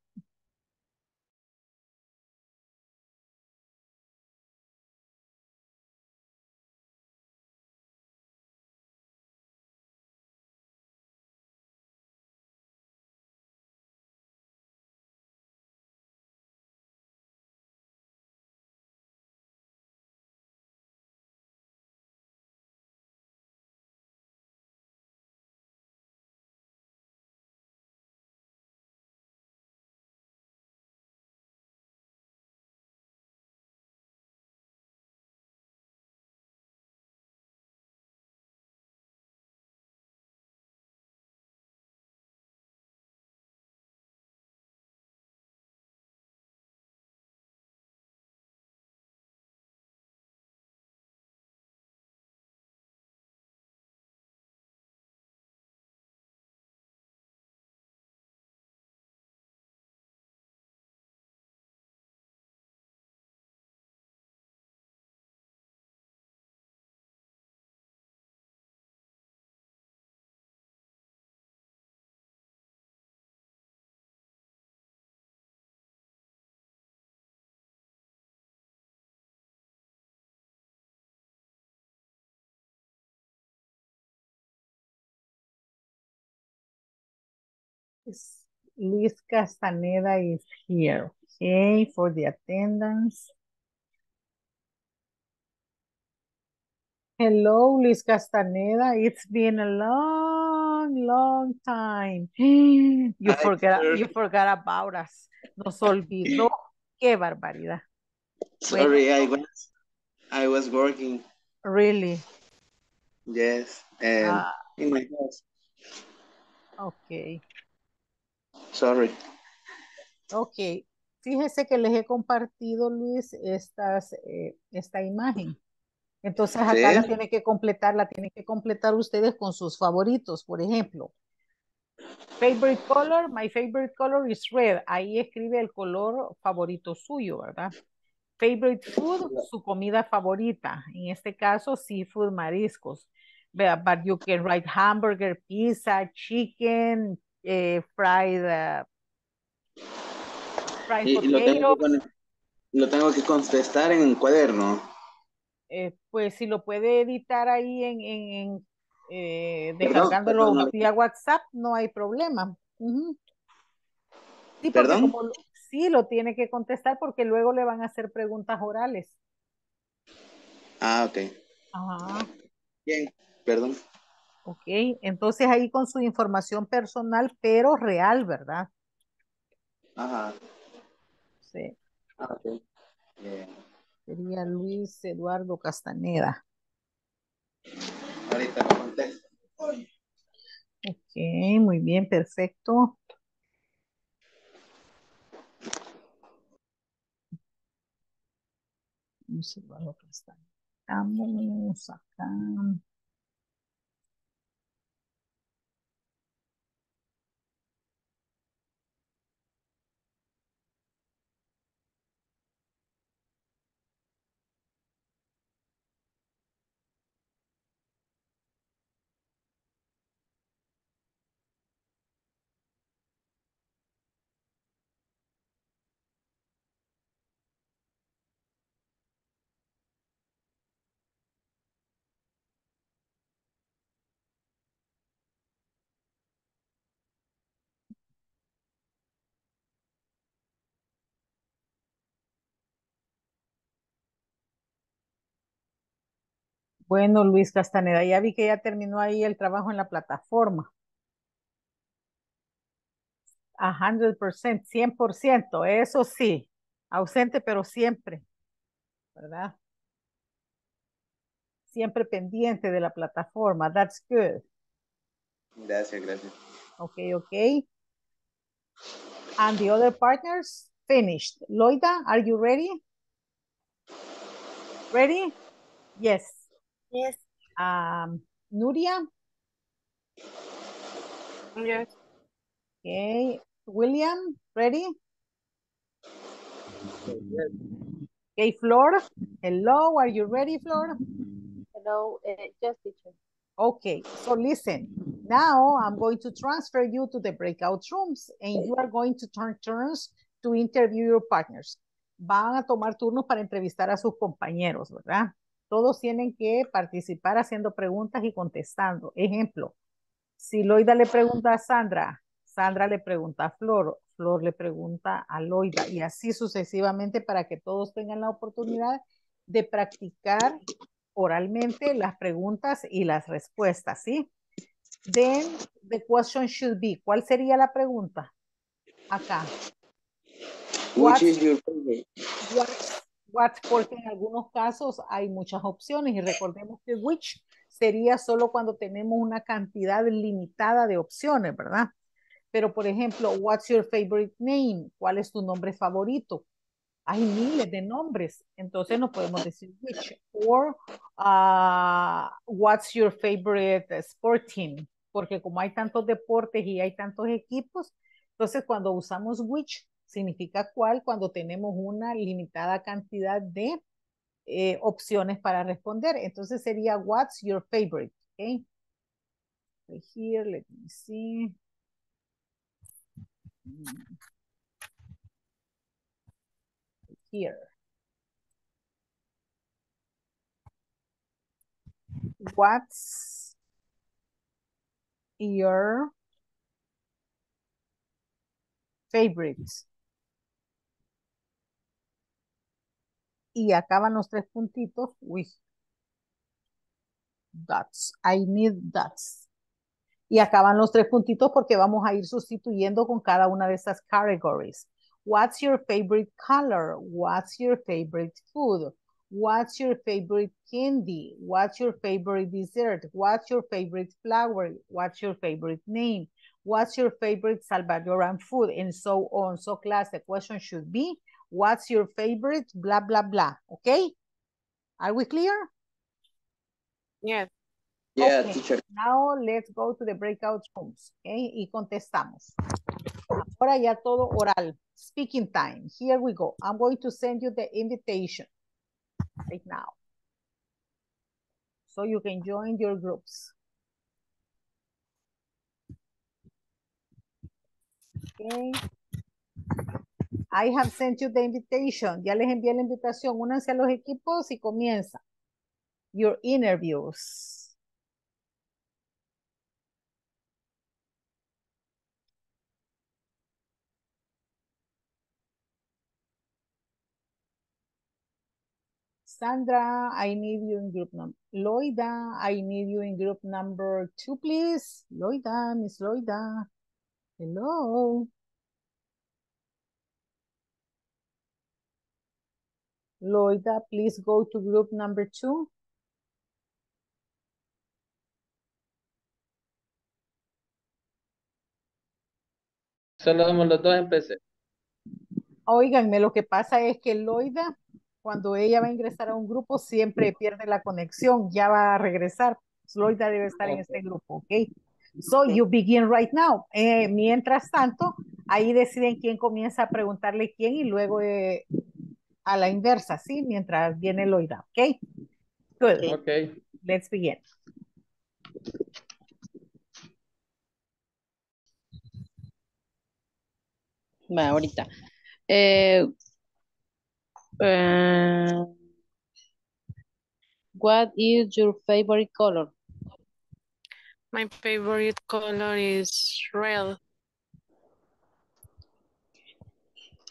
Liz Castaneda is here, okay, for the attendance. Hello, Liz Castaneda. It's been a long, long time. You I forgot. Heard. You forgot about us. Nos olvidó. Qué barbaridad. Sorry, Wait. I was, I was working. Really? Yes, and uh, in my house. Okay. Sorry. Ok, fíjese que les he compartido, Luis, estas, eh, esta imagen. Entonces acá ¿Sí? la tienen que completar, la tienen que completar ustedes con sus favoritos. Por ejemplo, favorite color, my favorite color is red. Ahí escribe el color favorito suyo, ¿verdad? Favorite food, su comida favorita. En este caso, seafood, mariscos. But, but you can write hamburger, pizza, chicken, Eh, fried, uh, fried y, lo, tengo que, lo tengo que contestar en cuaderno. Eh, pues si lo puede editar ahí en, en, en eh, descargándolo perdón, vía WhatsApp, no hay problema. Uh-huh. Sí, ¿Perdón? Como, sí, lo tiene que contestar porque luego le van a hacer preguntas orales. Ah, ok. Ajá. Bien, perdón. Ok, entonces ahí con su información personal, pero real, ¿verdad? Ajá. Sí. Ah, okay. Yeah. Sería Luis Eduardo Castaneda. Ahorita lo contesto. Ok, muy bien, perfecto. Luis Eduardo Castaneda. Vamos acá. Bueno, Luis Castaneda, ya vi que ya terminó ahí el trabajo en la plataforma. A hundred percent, cien por ciento, eso sí, ausente pero siempre, ¿verdad? Siempre pendiente de la plataforma, that's good. Gracias, gracias. Ok, ok. And the other partners, finished. Loida, are you ready? Ready? Yes. Yes. Um, Nuria? Yes. Okay. William, ready? Yes. Okay, Flor. Hello, are you ready, Flor? Hello, uh, yes, teacher. Okay, so listen. Now I'm going to transfer you to the breakout rooms and you are going to turn turns to interview your partners. Van a tomar turnos para entrevistar a sus compañeros, ¿verdad? Todos tienen que participar haciendo preguntas y contestando. Ejemplo, si Loida le pregunta a Sandra, Sandra le pregunta a Flor, Flor le pregunta a Loida y así sucesivamente para que todos tengan la oportunidad de practicar oralmente las preguntas y las respuestas, ¿sí? Then the question should be, ¿cuál sería la pregunta? Acá. What, Which is your favorite? What, what, porque en algunos casos hay muchas opciones y recordemos que which sería solo cuando tenemos una cantidad limitada de opciones, ¿verdad? Pero por ejemplo, what's your favorite name? ¿Cuál es tu nombre favorito? Hay miles de nombres, entonces no podemos decir which. Or uh, what's your favorite sport team? Porque como hay tantos deportes y hay tantos equipos, entonces cuando usamos which significa cuál cuando tenemos una limitada cantidad de eh, opciones para responder. Entonces sería what's your favorite? Okay. Right here, let me see. Here. What's your favorite? Y acaban los tres puntitos. Uy. Dots. I need dots. Y acaban los tres puntitos porque vamos a ir sustituyendo con cada una de estas categories. What's your favorite color? What's your favorite food? What's your favorite candy? What's your favorite dessert? What's your favorite flower? What's your favorite name? What's your favorite Salvadoran food? And so on. So class, the question should be, what's your favorite? Blah, blah, blah. Okay? Are we clear? Yes. Yeah, okay. Teacher. Now let's go to the breakout rooms. Okay? Y contestamos. Ahora ya todo oral. Speaking time. Here we go. I'm going to send you the invitation right now. So you can join your groups. Okay. I have sent you the invitation. Ya les envié la invitación. Únanse a los equipos y comienza. Your interviews. Sandra, I need you in group number. Loida, I need you in group number two, please. Loida, Miss Loida. Hello. Loida, please go to group number two. Solo somos los dos, empecé. Oiganme, lo que pasa es que Loida... Cuando ella va a ingresar a un grupo, siempre pierde la conexión. Ya va a regresar. Loida debe estar en este grupo, ¿ok? So, you begin right now. Eh, mientras tanto, ahí deciden quién comienza a preguntarle quién y luego eh, a la inversa, ¿sí? Mientras viene Loida, ¿ok? Good. Okay. Let's begin. Va, ahorita. Eh... Uh, what is your favorite color? My favorite color is red.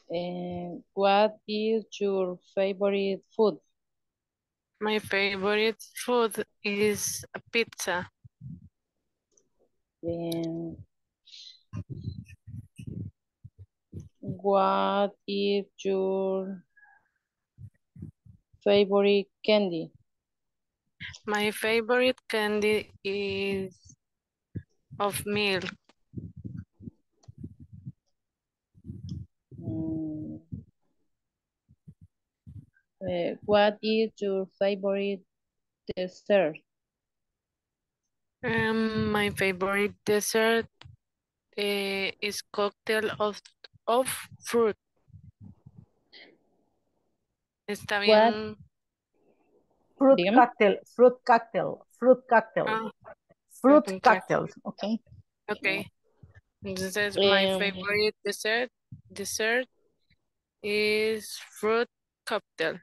And what is your favorite food? My favorite food is a pizza. And what is your favorite candy? My favorite candy is of milk. Mm. Uh, what is your favorite dessert? Um, my favorite dessert uh, is cocktail of, of fruit. Está bien. Fruit cocktail, fruit cocktail, fruit cocktail. Ah, fruit cocktail. cocktail, okay. Okay. This is my um, favorite dessert. Dessert is fruit cocktail.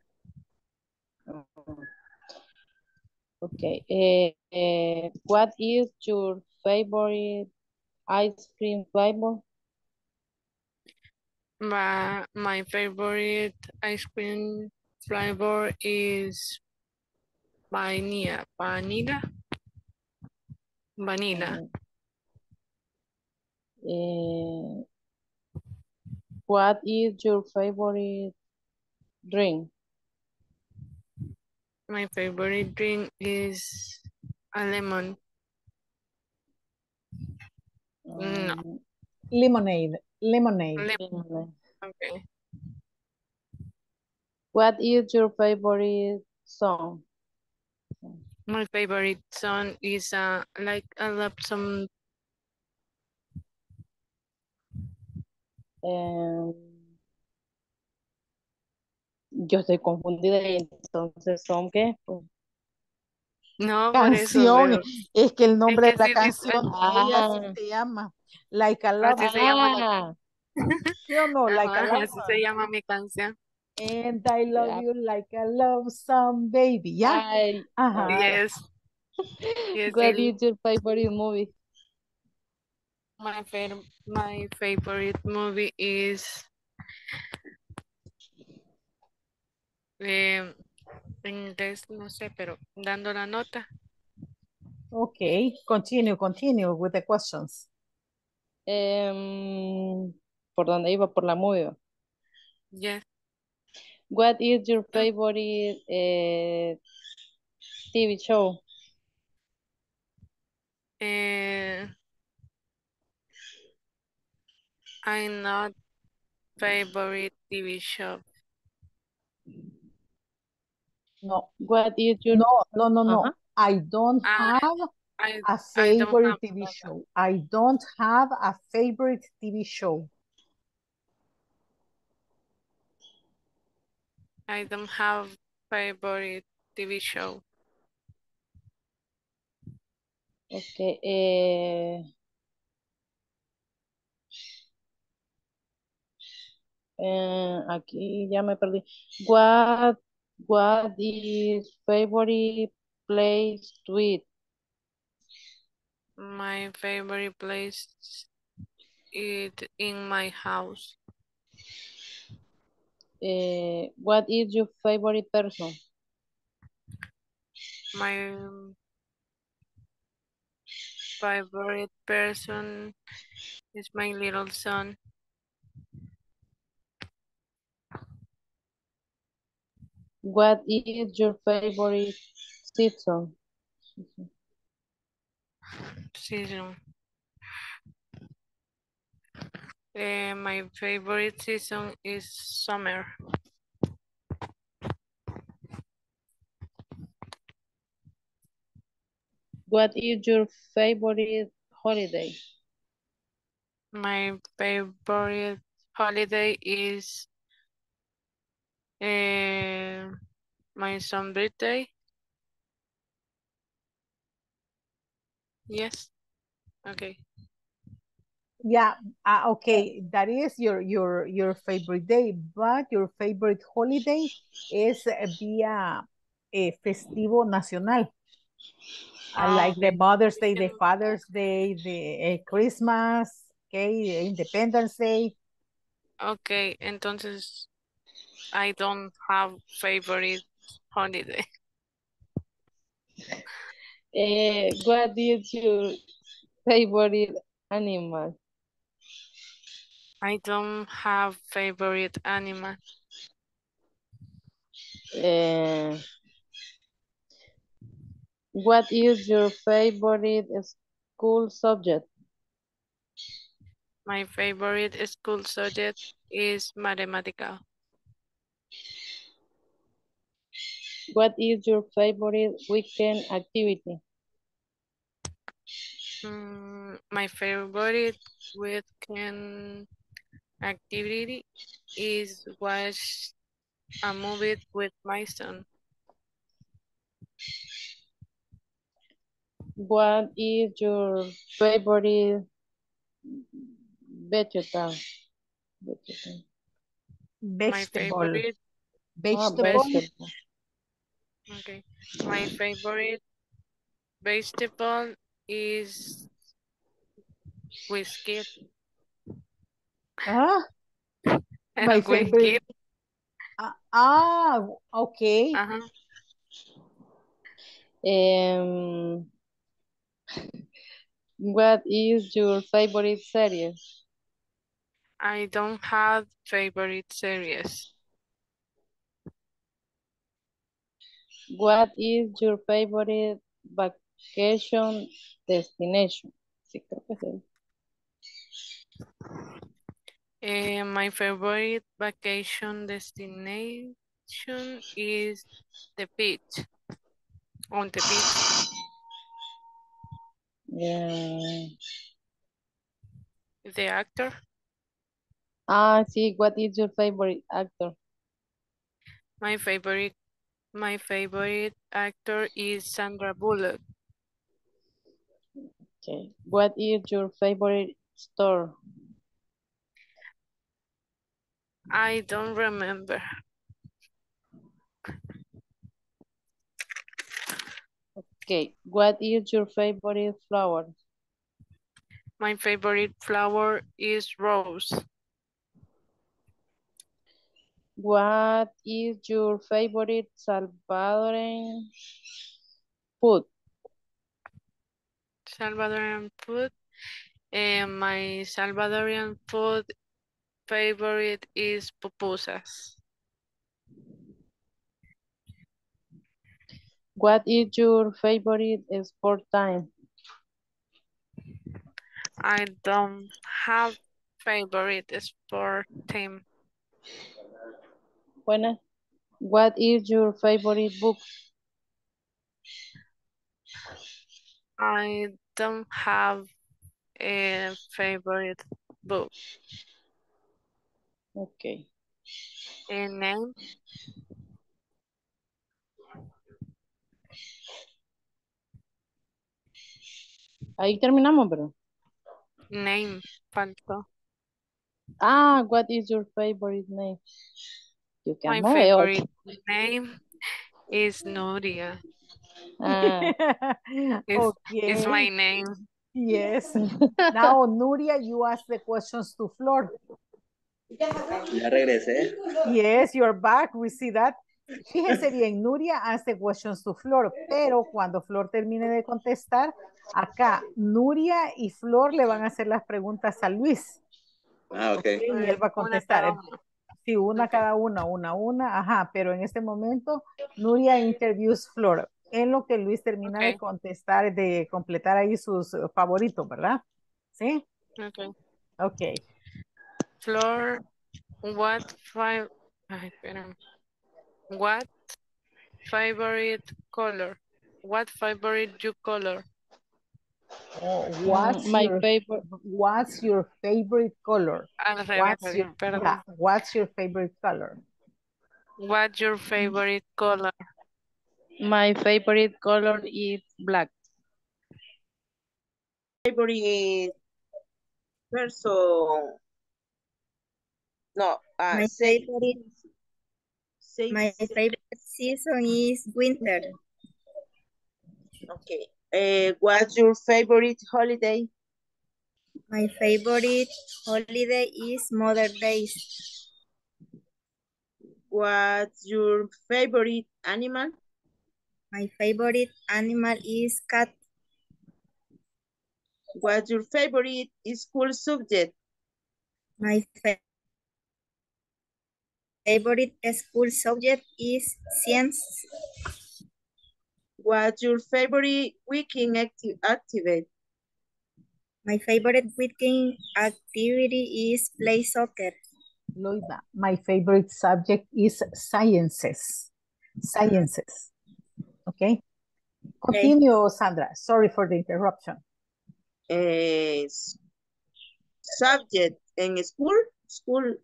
Okay. Uh, uh, what is your favorite ice cream flavor? My, my favorite ice cream flavor is vanilla. Vanilla. Vanilla. Uh, what is your favorite drink? My favorite drink is a lemon. Um, no. Lemonade. Lemonade. Lemonade. Okay. What is your favorite song? My favorite song is uh, like I love some. Um, yo estoy confundida y entonces son qué. No, canciones. Es que el nombre es que de la sí, canción ah. así se llama. Like a Love. Así se llama. ¿Sí o no? Like ah, a así se llama mi canción. And I love yeah. you like a love some baby. Yeah. I, uh-huh. Yes. yes. What is your favorite movie? My favorite my favorite movie is um en inglés no sé, pero dando la nota. Okay, continue, continue with the questions. Um, por donde iba por la movie. Yes. What is your favorite uh, T V show? Uh, I'm not favorite T V show. No. What is your... No, no, no, no. Uh-huh. I don't have uh, I, a favorite have T V a show. I don't have a favorite T V show. I don't have favorite T V show. Okay. Uh, uh, aquí ya me perdí. What, what is favorite place to eat? My favorite place is in my house. Uh, what is your favorite person? My favorite person is my little son. What is your favorite season? Season. Uh, my favorite season is summer. What is your favorite holiday? My favorite holiday is uh, my son's birthday. Yes. Okay. Yeah, uh, okay, that is your your your favorite day, but your favorite holiday is via eh, festivo nacional. Uh, like the Mother's Day, the Father's Day, the eh, Christmas, okay, Independence Day. Okay, entonces I don't have favorite holiday. Uh, what is your favorite animal? I don't have favorite animal. Uh, what is your favorite school subject? My favorite school subject is mathematical. What is your favorite weekend activity? Um, my favorite weekend activity is watch a movie with my son. What is your favorite vegetable? Vegetable. My favorite vegetable. Oh, vegetable. Okay. My favorite vegetable is whiskey. Ah, and my whiskey. Favorite. Uh, ah, okay. Uh-huh. Um, what is your favorite series? I don't have favorite series. What is your favorite vacation destination? Sí, creo que sí. Uh, my favorite vacation destination is the beach. On the beach. Yeah. The actor? Ah, sí. What is your favorite actor? My favorite, my favorite actor is Sandra Bullock. Okay. What is your favorite store? I don't remember. Okay. What is your favorite flower? My favorite flower is rose. What is your favorite Salvadoran food? Salvadoran food? Uh, my Salvadoran food favorite is pupusas. What is your favorite sport time? I don't have favorite sport team. Buenas. What is your favorite book? I don't have a favorite book. Okay. And name? Ahí terminamos, bro. Name, faltó. Ah, what is your favorite name? You can My favorite it. name is Nuria. Ah. It's, okay. It's my name. Yes. Now, Nuria, you ask the questions to Flor. Yes, you're back. We see that. Fíjense bien, Nuria hace questions to Flor, pero cuando Flor termine de contestar, acá Nuria y Flor le van a hacer las preguntas a Luis. Ah, ok. Y él va a contestar. Sí, una cada una, una, una, ajá, pero en este momento Nuria interviews Flor, en lo que Luis termina okay. de contestar, de completar ahí sus favoritos, ¿verdad? ¿Sí? Ok. Ok. Flor, what five... Ay, espérame. What favorite color? What favorite you color? Oh, what's my your, favorite? What's your favorite color? What's your, yeah, what's your favorite color? What's your favorite color? My favorite color is black. Favorite person? No, uh, my favorite. My favorite season is winter. Okay. Uh, what's your favorite holiday? My favorite holiday is Mother's Day. What's your favorite animal? My favorite animal is cat. What's your favorite school subject? My favorite. Favorite school subject is science. What's your favorite weekend acti activity? My favorite weekend activity is play soccer. Loida, my favorite subject is sciences. Sciences. Okay. Continue, okay. Sandra. Sorry for the interruption. Uh, subject in school? School.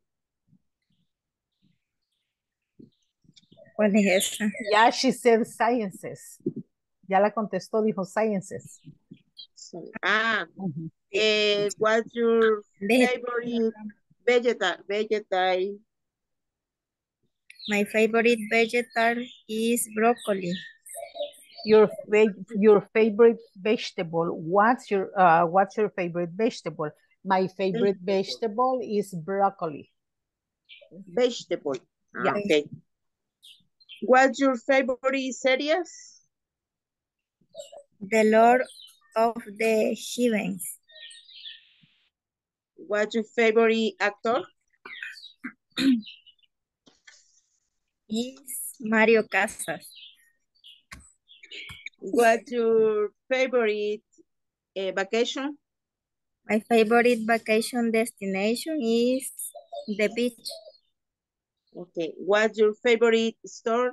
¿Cuál es esa? Yeah, she said sciences. Ya la contestó, dijo sciences. So, ah, uh-huh. eh, what's your favorite vegetal? vegetal? My favorite vegetable is broccoli. Your your favorite vegetable. What's your uh what's your favorite vegetable? My favorite vegetable, vegetable is broccoli. Vegetable. Yeah. Okay. What's your favorite series? The Lord of the Rings. What's your favorite actor? Is Mario Casas. What's your favorite uh, vacation? My favorite vacation destination is the beach. Okay. What's your favorite store?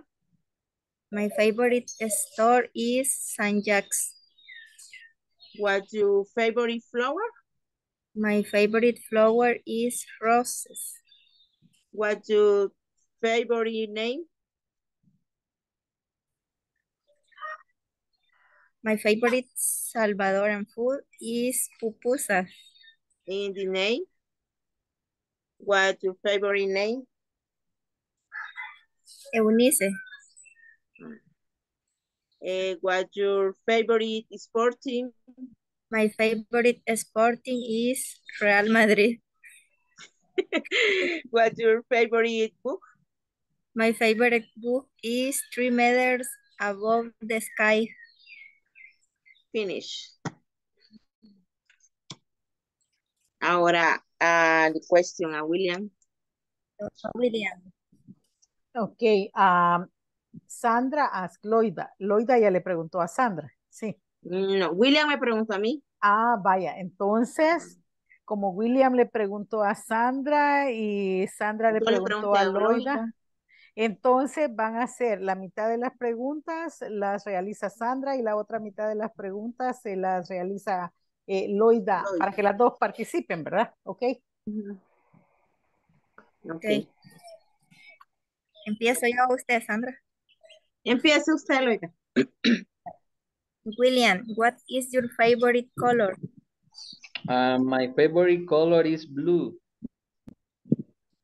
My favorite store is Saint Jack's. What's your favorite flower? My favorite flower is roses. What's your favorite name? My favorite Salvadoran food is pupusas. In the name? What's your favorite name? Eunice. Uh, what's your favorite sporting? My favorite sporting is Real Madrid. What's your favorite book? My favorite book is Three Meters Above the Sky. Finish. Ahora, uh, the question, uh, William. William. Okay. Um, Sandra asked Loida. Loida ya le preguntó a Sandra. Sí. No, William me preguntó a mí. Ah, vaya. Entonces, como William le preguntó a Sandra y Sandra le preguntó a Loida, entonces van a hacer la mitad de las preguntas las realiza Sandra y la otra mitad de las preguntas se las realiza eh, Loida, Loida, para que las dos participen, ¿verdad? ¿Ok? Ok. okay. Empiezo yo a usted, Sandra. Empieza usted, Loida. William, what is your favorite color? Uh, my favorite color is blue.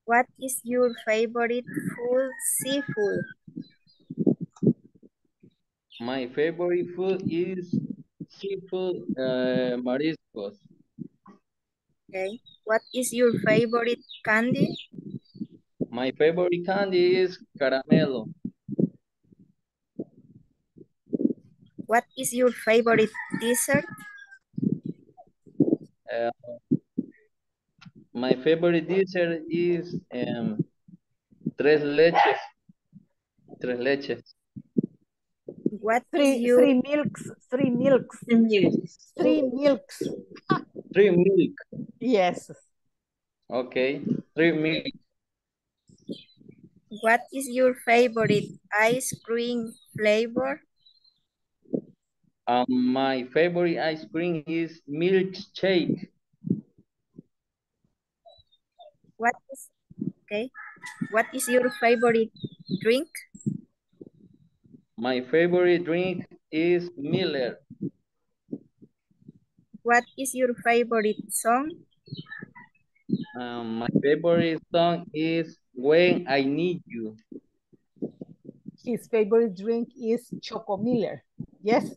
What is your favorite food, seafood? My favorite food is seafood uh, mariscos. Okay. What is your favorite candy? My favorite candy is caramelo. What is your favorite dessert? Uh, My favorite dessert is um, tres leches. Tres leches. What three, you... three milks? Three milks. Three milks. Three milks. Three milk. Yes. Okay. Three milk. What is your favorite ice cream flavor? Um, my favorite ice cream is milkshake. What is okay? What is your favorite drink? My favorite drink is Miller. What is your favorite song? Um, my favorite song is When I Need You. His favorite drink is Choco Miller. Yes.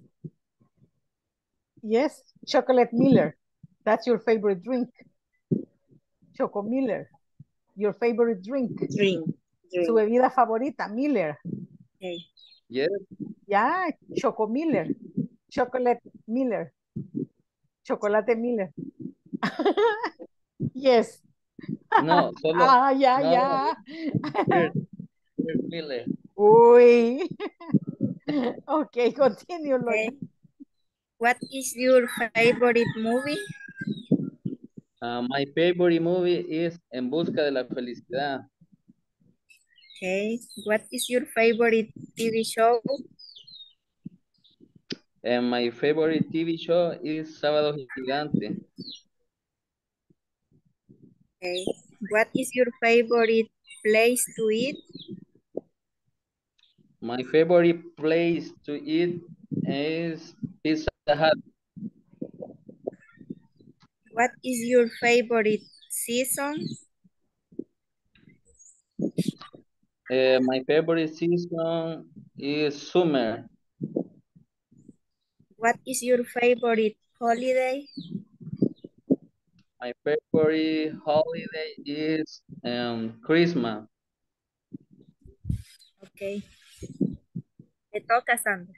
Yes, Chocolate Miller. That's your favorite drink. Choco Miller, your favorite drink. Drink. drink. Su bebida favorita, Miller. Okay. Yes. Yeah, Choco Miller. Chocolate Miller. Chocolate Miller. Yes. No, solo. Ah, yeah, no, yeah. Miller. Miller. Uy. Okay, continue, Lloyd. Okay. What is your favorite movie? Uh, my favorite movie is En Busca de la Felicidad. Okay. What is your favorite T V show? And my favorite T V show is Sábado Gigante. Okay. What is your favorite place to eat? My favorite place to eat is Pizza Hut. What is your favorite season? Uh, my favorite season is summer. What is your favorite holiday? My favorite holiday is um, Christmas. Okay. Te toca, Sandra.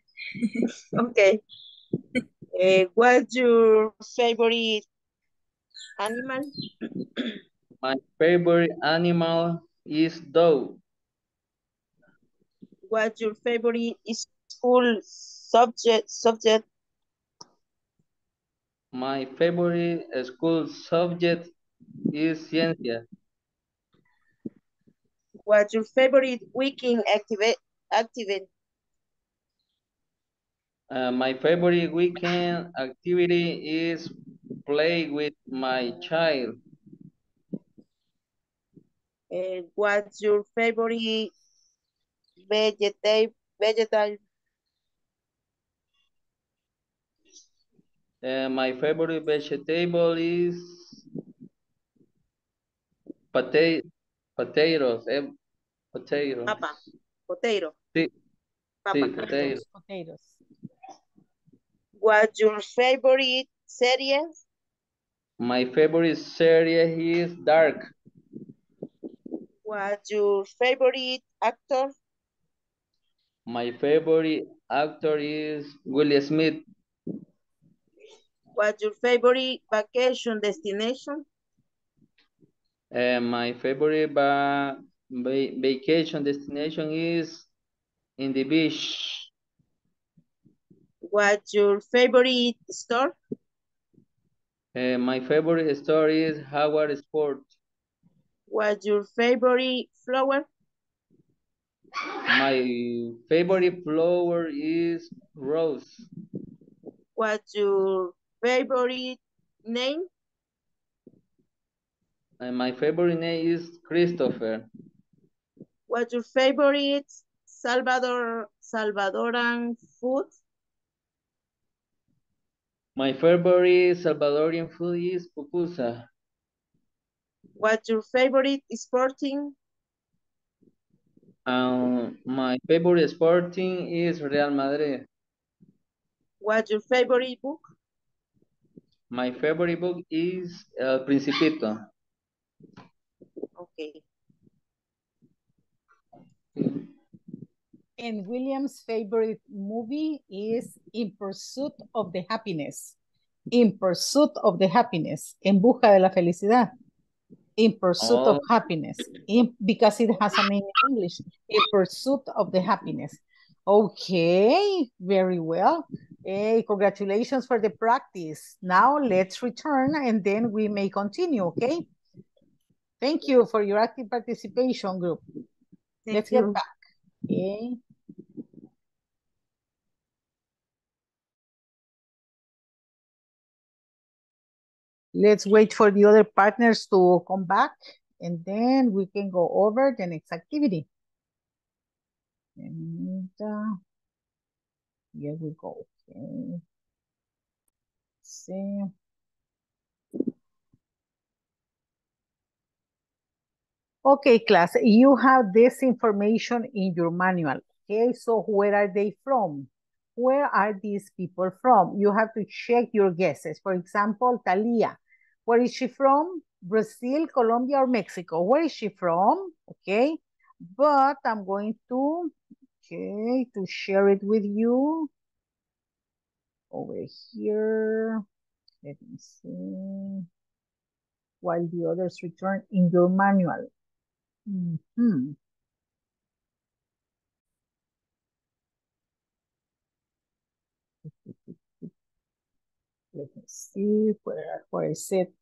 Okay. Uh, what's your favorite animal? My favorite animal is dog. What's your favorite school subject? Subject. My favorite school subject is ciencia. What's your favorite weekend activity? Activity. Uh, my favorite weekend activity is play with my child. Uh, what's your favorite vegetable? Vegetable. Uh, my favorite vegetable is potato, potatoes. Eh, potatoes. Papa. Potato. Sí. Papa. Sí, potatoes. Potatoes. What's your favorite series? My favorite series is Dark. What's your favorite actor? My favorite actor is William Smith. What's your favorite vacation destination? Uh, my favorite va va vacation destination is in the beach. What's your favorite store? Uh, my favorite store is Howard Sport. What's your favorite flower? My favorite flower is rose. What's your favorite name? And my favorite name is Christopher. What's your favorite Salvador Salvadoran food? My favorite Salvadorian food is pupusa. What's your favorite sporting? Um, my favorite sporting is Real Madrid. What's your favorite book? My favorite book is uh, Principito. Okay. And William's favorite movie is In Pursuit of the Happiness. In Pursuit of the Happiness. En Busca de la Felicidad. In Pursuit oh. of Happiness. In, because it has a name in English. In Pursuit of the Happiness. Okay, very well. Hey, congratulations for the practice. Now let's return and then we may continue, okay? Thank you for your active participation, group. Thank let's you. Get back. Okay. Let's wait for the other partners to come back and then we can go over the next activity. And uh, here we go. Okay. See. Okay, class, you have this information in your manual. Okay, so where are they from? Where are these people from? You have to check your guesses. For example, Thalia, where is she from? Brazil, Colombia, or Mexico? Where is she from? Okay, but I'm going to, okay, to share it with you. Over here, let me see, while the others return in your manual. Mm-hmm. Let me see where where is it.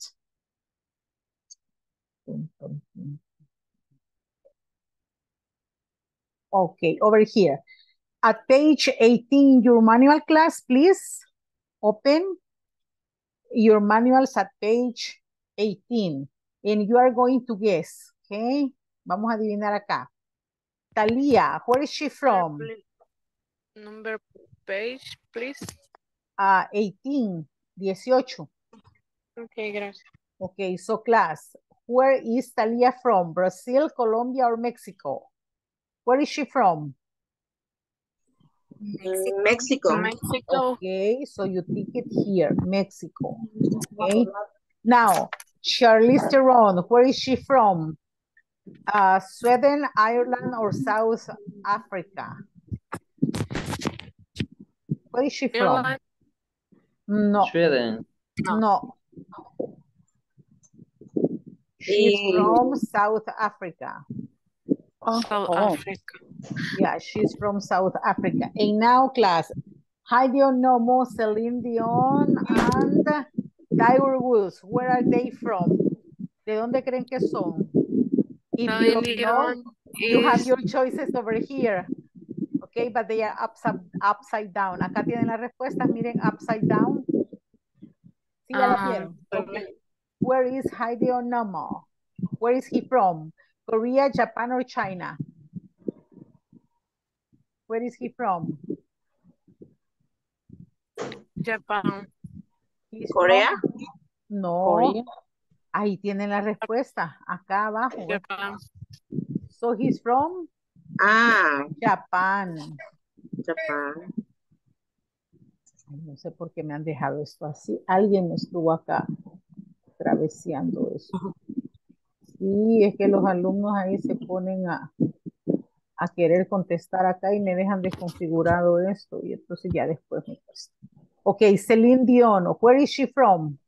Okay, over here. At page eighteen, your manual class, please open your manuals at page eighteen. And you are going to guess, okay? Vamos a adivinar acá. Thalia, where is she from? Number page, please. Uh, eighteen, eighteen. Okay, gracias. Okay, so class, where is Thalia from? Brazil, Colombia, or Mexico? Where is she from? Mexico. Mexico. Okay, so you take it here, Mexico. Okay. Now, Charlize Theron, where is she from? Uh, Sweden, Ireland, or South Africa? Where is she from? Ireland. No. Sweden. No. She's In... from South Africa. Oh, South oh. Africa. Yeah, she's from South Africa. And now, class, Hideo Nomo, Celine Dion, and Tiger Woods. Where are they from? ¿De dónde creen que son? If no, you, know, is... you have your choices over here. Okay, but they are upside, upside down. Acá tienen las respuestas, miren, upside down. Sí, ya la tienen. Okay. Where is Hideo Nomo? Where is he from? Korea, Japan, or China? Where is he from? Japan. He's Korea? From... No. Korea. Ahí tienen la respuesta. Acá abajo. Japan. So he's from? Ah. Japan. Japan. Ay, no sé por qué me han dejado esto así. Alguien estuvo acá traveseando eso. Sí, es que los alumnos ahí se ponen a, a querer contestar acá y me dejan desconfigurado esto y entonces ya después me cuesta. Ok, Celine Dion, where is she from?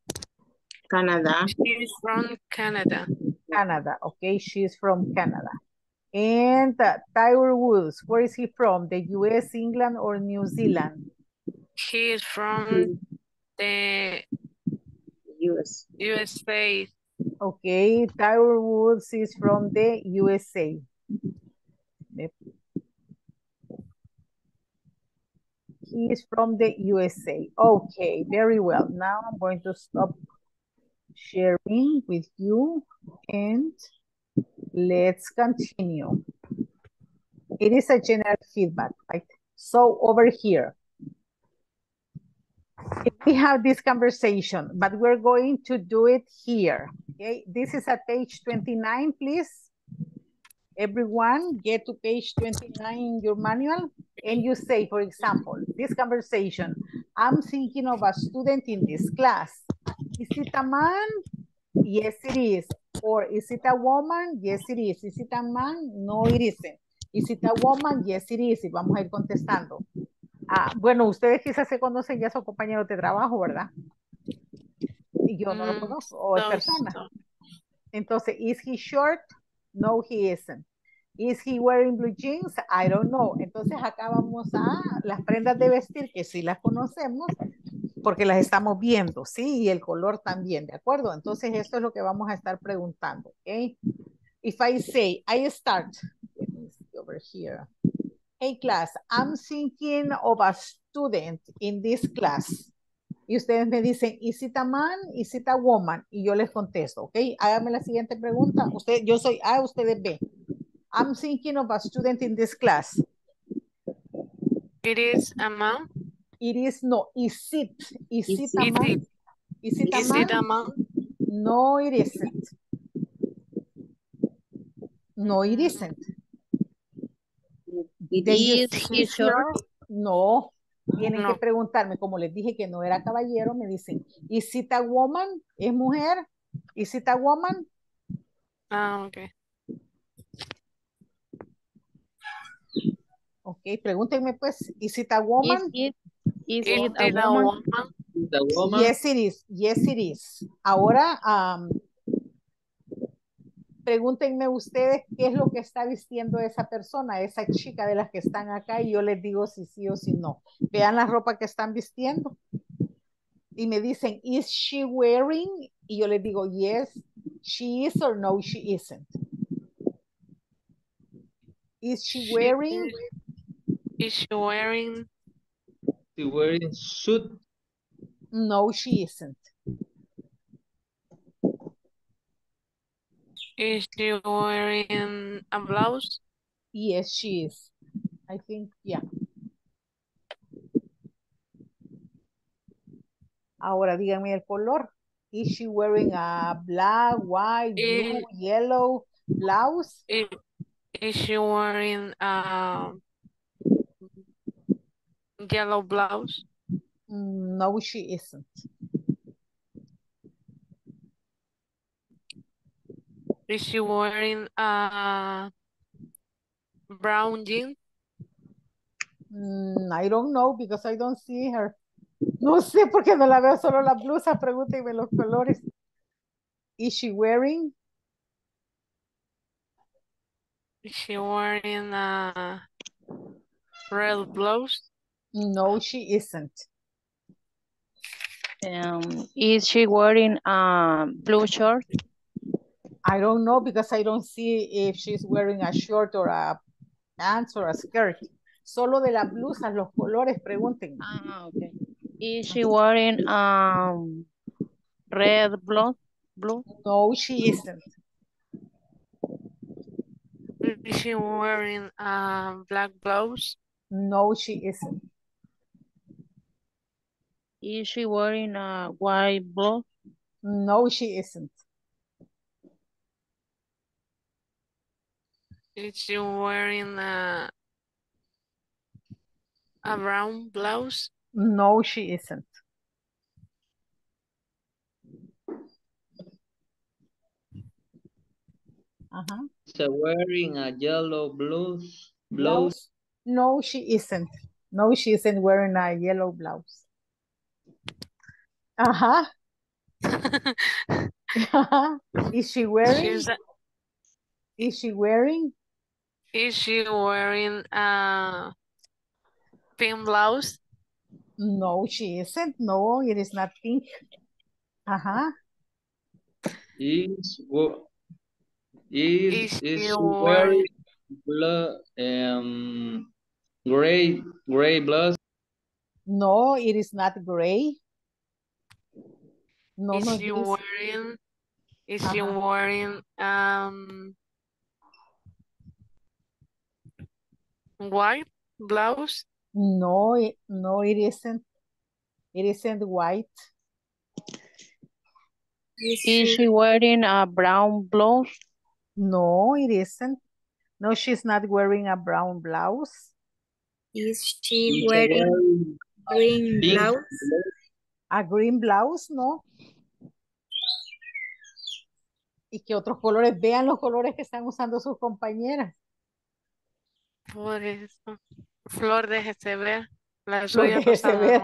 Canada. She is from Canada. Canada, ok, she is from Canada. And uh, Tiger Woods, where is he from? The U S, England, or New Zealand? He is from the U S. U S A. Okay, Tiger Woods is from the U S A. Yep. He is from the U S A. Okay, very well. Now I'm going to stop sharing with you and let's continue. It is a general feedback, right? So over here, we have this conversation, but we're going to do it here. Okay, this is at page twenty-nine, please. Everyone get to page twenty-nine in your manual and you say, for example, this conversation, I'm thinking of a student in this class. Is it a man? Yes, it is. Or is it a woman? Yes, it is. Is it a man? No, it isn't. Is it a woman? Yes, it is. Y vamos a ir contestando. Ah, bueno, ustedes quizás se conocen ya son compañeros de trabajo, ¿verdad? Y yo no mm, lo conozco, o es persona. No. Entonces, is he short? No, he isn't. Is he wearing blue jeans? I don't know. Entonces, acá vamos a las prendas de vestir, que sí las conocemos, porque las estamos viendo, ¿sí? Y el color también, ¿de acuerdo? Entonces, esto es lo que vamos a estar preguntando, ¿ok? If I say, I start, let me see over here. Hey class, I'm thinking of a student in this class. Y ustedes me dicen, is it a man? Is it a woman? Y yo les contesto, ¿ok? Háganme la siguiente pregunta. Usted, yo soy A, ustedes B. I'm thinking of a student in this class. It is a man. It is, no. Is it? Is it, is a, man? It, is it, is a, man? it a man? No, it isn't. No, it isn't. It is he short? No. Tienen no. que preguntarme, como les dije que no era caballero, me dicen, ¿is it a woman? ¿Es mujer? ¿Is it a woman? Ah, ok. Ok, pregúntenme pues, ¿is it a woman? Is it, is is it, it a, a woman? woman? Yes, it is. Yes, it is. Ahora, um, pregúntenme ustedes qué es lo que está vistiendo esa persona, esa chica de las que están acá y yo les digo si sí o si no. Vean la ropa que están vistiendo y me dicen, is she wearing? Y yo les digo, yes, she is or no, she isn't. Is she wearing? Is she wearing? She wearing suit? No, she isn't. Is she wearing a blouse? Yes, she is. I think, yeah. Ahora díganme el color. Is she wearing a black, white, blue, eh, yellow blouse? Eh, is she wearing a yellow blouse? No, she isn't. Is she wearing a brown jean? Mm, I don't know because I don't see her. No sé porque no la veo, solo la blusa, pregúntenme los colores. Is she wearing? Is she wearing a red blouse? No, she isn't. Um, is she wearing a blue short? I don't know because I don't see if she's wearing a short or a pants or a skirt. Solo de la blusa, los colores, pregúntenme. Ah, okay. Is she wearing um red blue? Blue? No, she isn't. Is she wearing a black blouse? No, she isn't. Is she wearing a white blouse? No, she isn't. Is she wearing a a brown blouse? No, she isn't. Uh-huh. So wearing a yellow blouse? Blouse? No, no, she isn't. No, she isn't wearing a yellow blouse. Uh-huh. uh-huh. Is she wearing? She's a... Is she wearing? Is she wearing a pink blouse? No, she isn't. No, it is not pink. Uh-huh. Is, is, is, is she wearing blue, um, gray, gray blouse? No, it is not gray. No, is no, she is. wearing, is uh-huh. she wearing, um, white blouse? No, it, no, it isn't. It isn't white. Is she, is she wearing a brown blouse? No, it isn't. No, she's not wearing a brown blouse. Is she wearing a green blouse? A green blouse, no. Y que otros colores, vean los colores que están usando sus compañeras. Por eso. Flor, déjese ver. La suya déjese ver.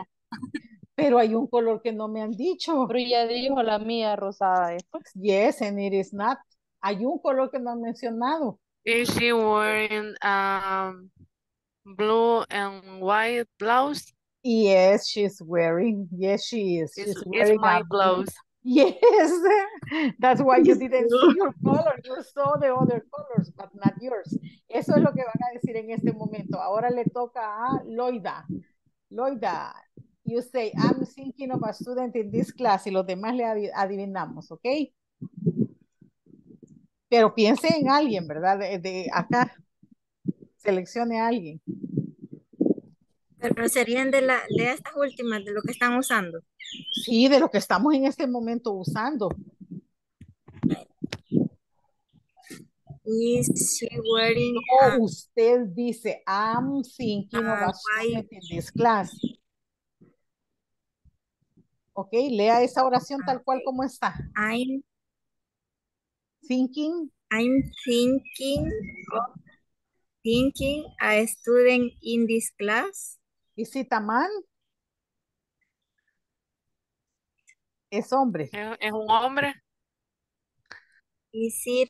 Pero hay un color que no me han dicho. Pero ya dijo la mía rosada después. Yes, and it is not. Hay un color que no han mencionado. Is she wearing um, blue and white blouse? Yes, she's wearing. Yes, she is. She's it's, wearing it's my blouse. Yes, that's why you didn't see your color, you saw the other colors, but not yours. Eso es lo que van a decir en este momento. Ahora le toca a Loida. Loida, you say, I'm thinking of a student in this class, y los demás le adivinamos, ¿ok? Pero piense en alguien, ¿verdad? De, de acá, seleccione a alguien. Pero serían de, la, de estas últimas, de lo que están usando. Sí, de lo que estamos en este momento usando. Is she wearing no, usted dice, I'm thinking of a student in this class. Ok, lea esa oración tal cual como está. I'm thinking. I'm thinking of thinking a student in this class. Is it a man? Es hombre. Es un hombre. Is it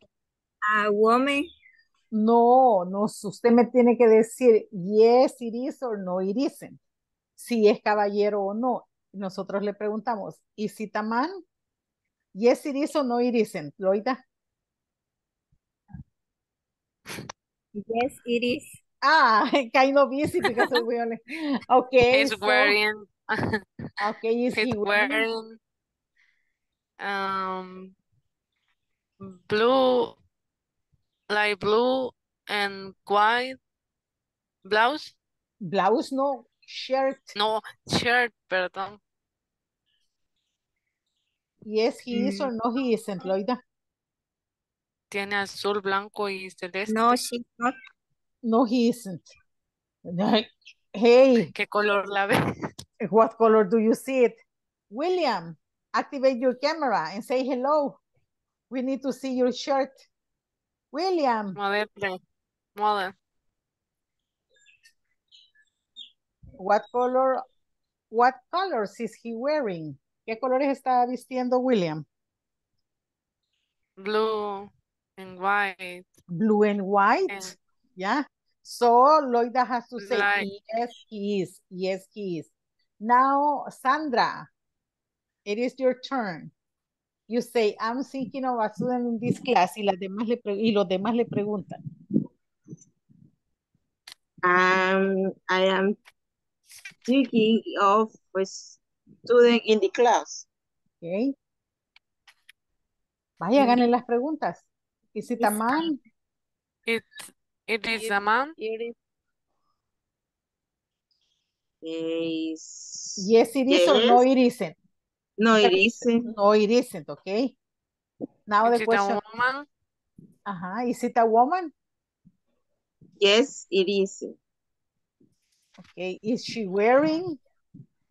a woman? No, no, usted me tiene que decir yes, it is or no, it isn't. Si es caballero o no. Nosotros le preguntamos, is it a man? Yes, it is or no, it isn't. Loida. Yes, it is. Ah, kind of easy because we only. Okay. He's so, wearing. Okay, is he wearing? wearing... Um, blue, light blue and white blouse? Blouse, no, shirt. No, shirt, perdón. Yes, he mm. is or no, he isn't, Loida. Tiene azul, blanco y celeste. No, she's not. No, he isn't. Hey. ¿Qué color la ves? What color do you see it? William, activate your camera and say hello. We need to see your shirt. William. Model. Model. What color, what colors is he wearing? ¿Qué colores está vistiendo William? Blue and white. Blue and white? And yeah. So Loida has to say, light. Yes, he is. Yes, he is. Now, Sandra, it is your turn. You say, I'm thinking of a student in this class, y, las demás le y los demás le preguntan. Um, I am thinking of a student in the class. Okay. Vaya, ganen las preguntas. Is it a man? It, it is it, a man. It is. Yes, it is, yes. Or no, it isn't. No, it isn't. No, it isn't, okay? Now is the question. Is it a woman? Uh-huh. Is it a woman? Yes, it is. Okay, is she wearing?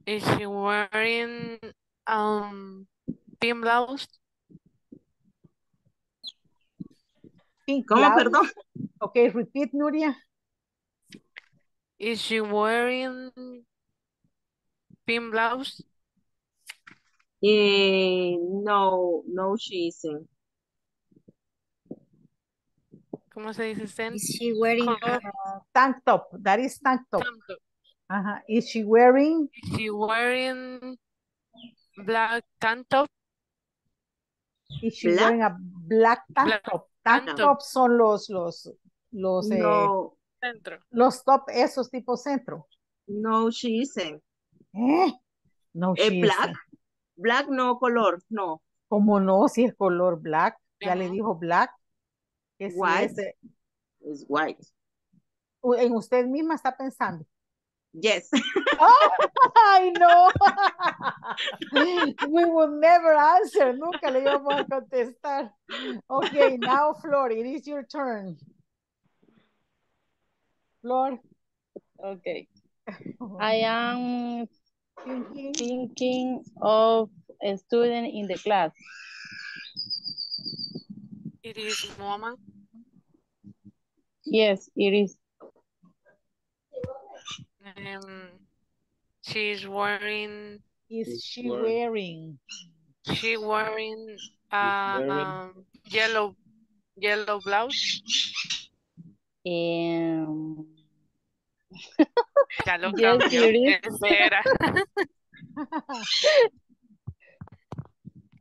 Is she wearing um pink blouse? Pink blouse. ¿Cómo, perdón? Okay, repeat, Nuria. Is she wearing pink blouse? Eh, no, no, she isn't. ¿Cómo se dice? Sen? Is she wearing a tank top? That is tank top. Tank top. Uh-huh. Is she wearing? Is she wearing black tank top? Is she black? Wearing a black tank black top? Tank, tank top son los, los, los, no. eh, centro. Los top, esos tipos centro. No, she isn't. Eh? No, eh, she black. Isn't. Black no color, no. Como no, si es color black. Ya uh-huh. le dijo black. Es white. Es white. En usted misma está pensando. Yes. Oh, I know. We will never answer. Nunca le íbamos a contestar. Okay, now Flor, it is your turn. Flor. Okay. I am... Thinking. Thinking of a student in the class. It is a woman? Yes, it is. Um, she is wearing... Is she wearing? She wearing a uh, um, yellow, yellow blouse? Um... Ya lo cambió, espera.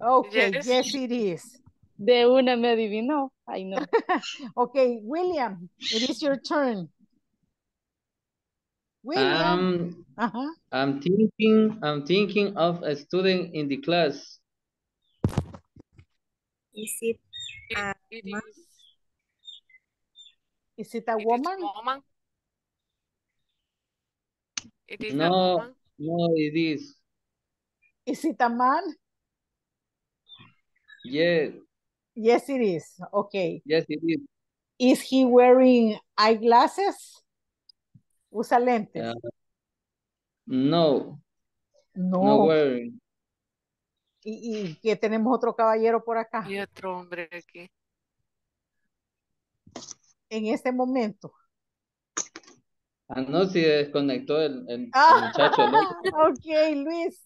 Okay, yes. Yes it is. De una me adivinó, I know. Okay, William, it is your turn. William. Um, uh-huh. I'm thinking, I'm thinking of a student in the class. Is it a it man? Is. Is it a it woman? woman? It is no, no, it is. Is it a man? Yes. Yes, it is. Okay. Yes, it is. Is he wearing eyeglasses? Usa lentes. Uh, no. No. No wearing. Y, y que tenemos otro caballero por acá. Y otro hombre aquí. En este momento. Ah, no, si desconectó el, el, ah, el muchacho. ¿No? Ok, Luis.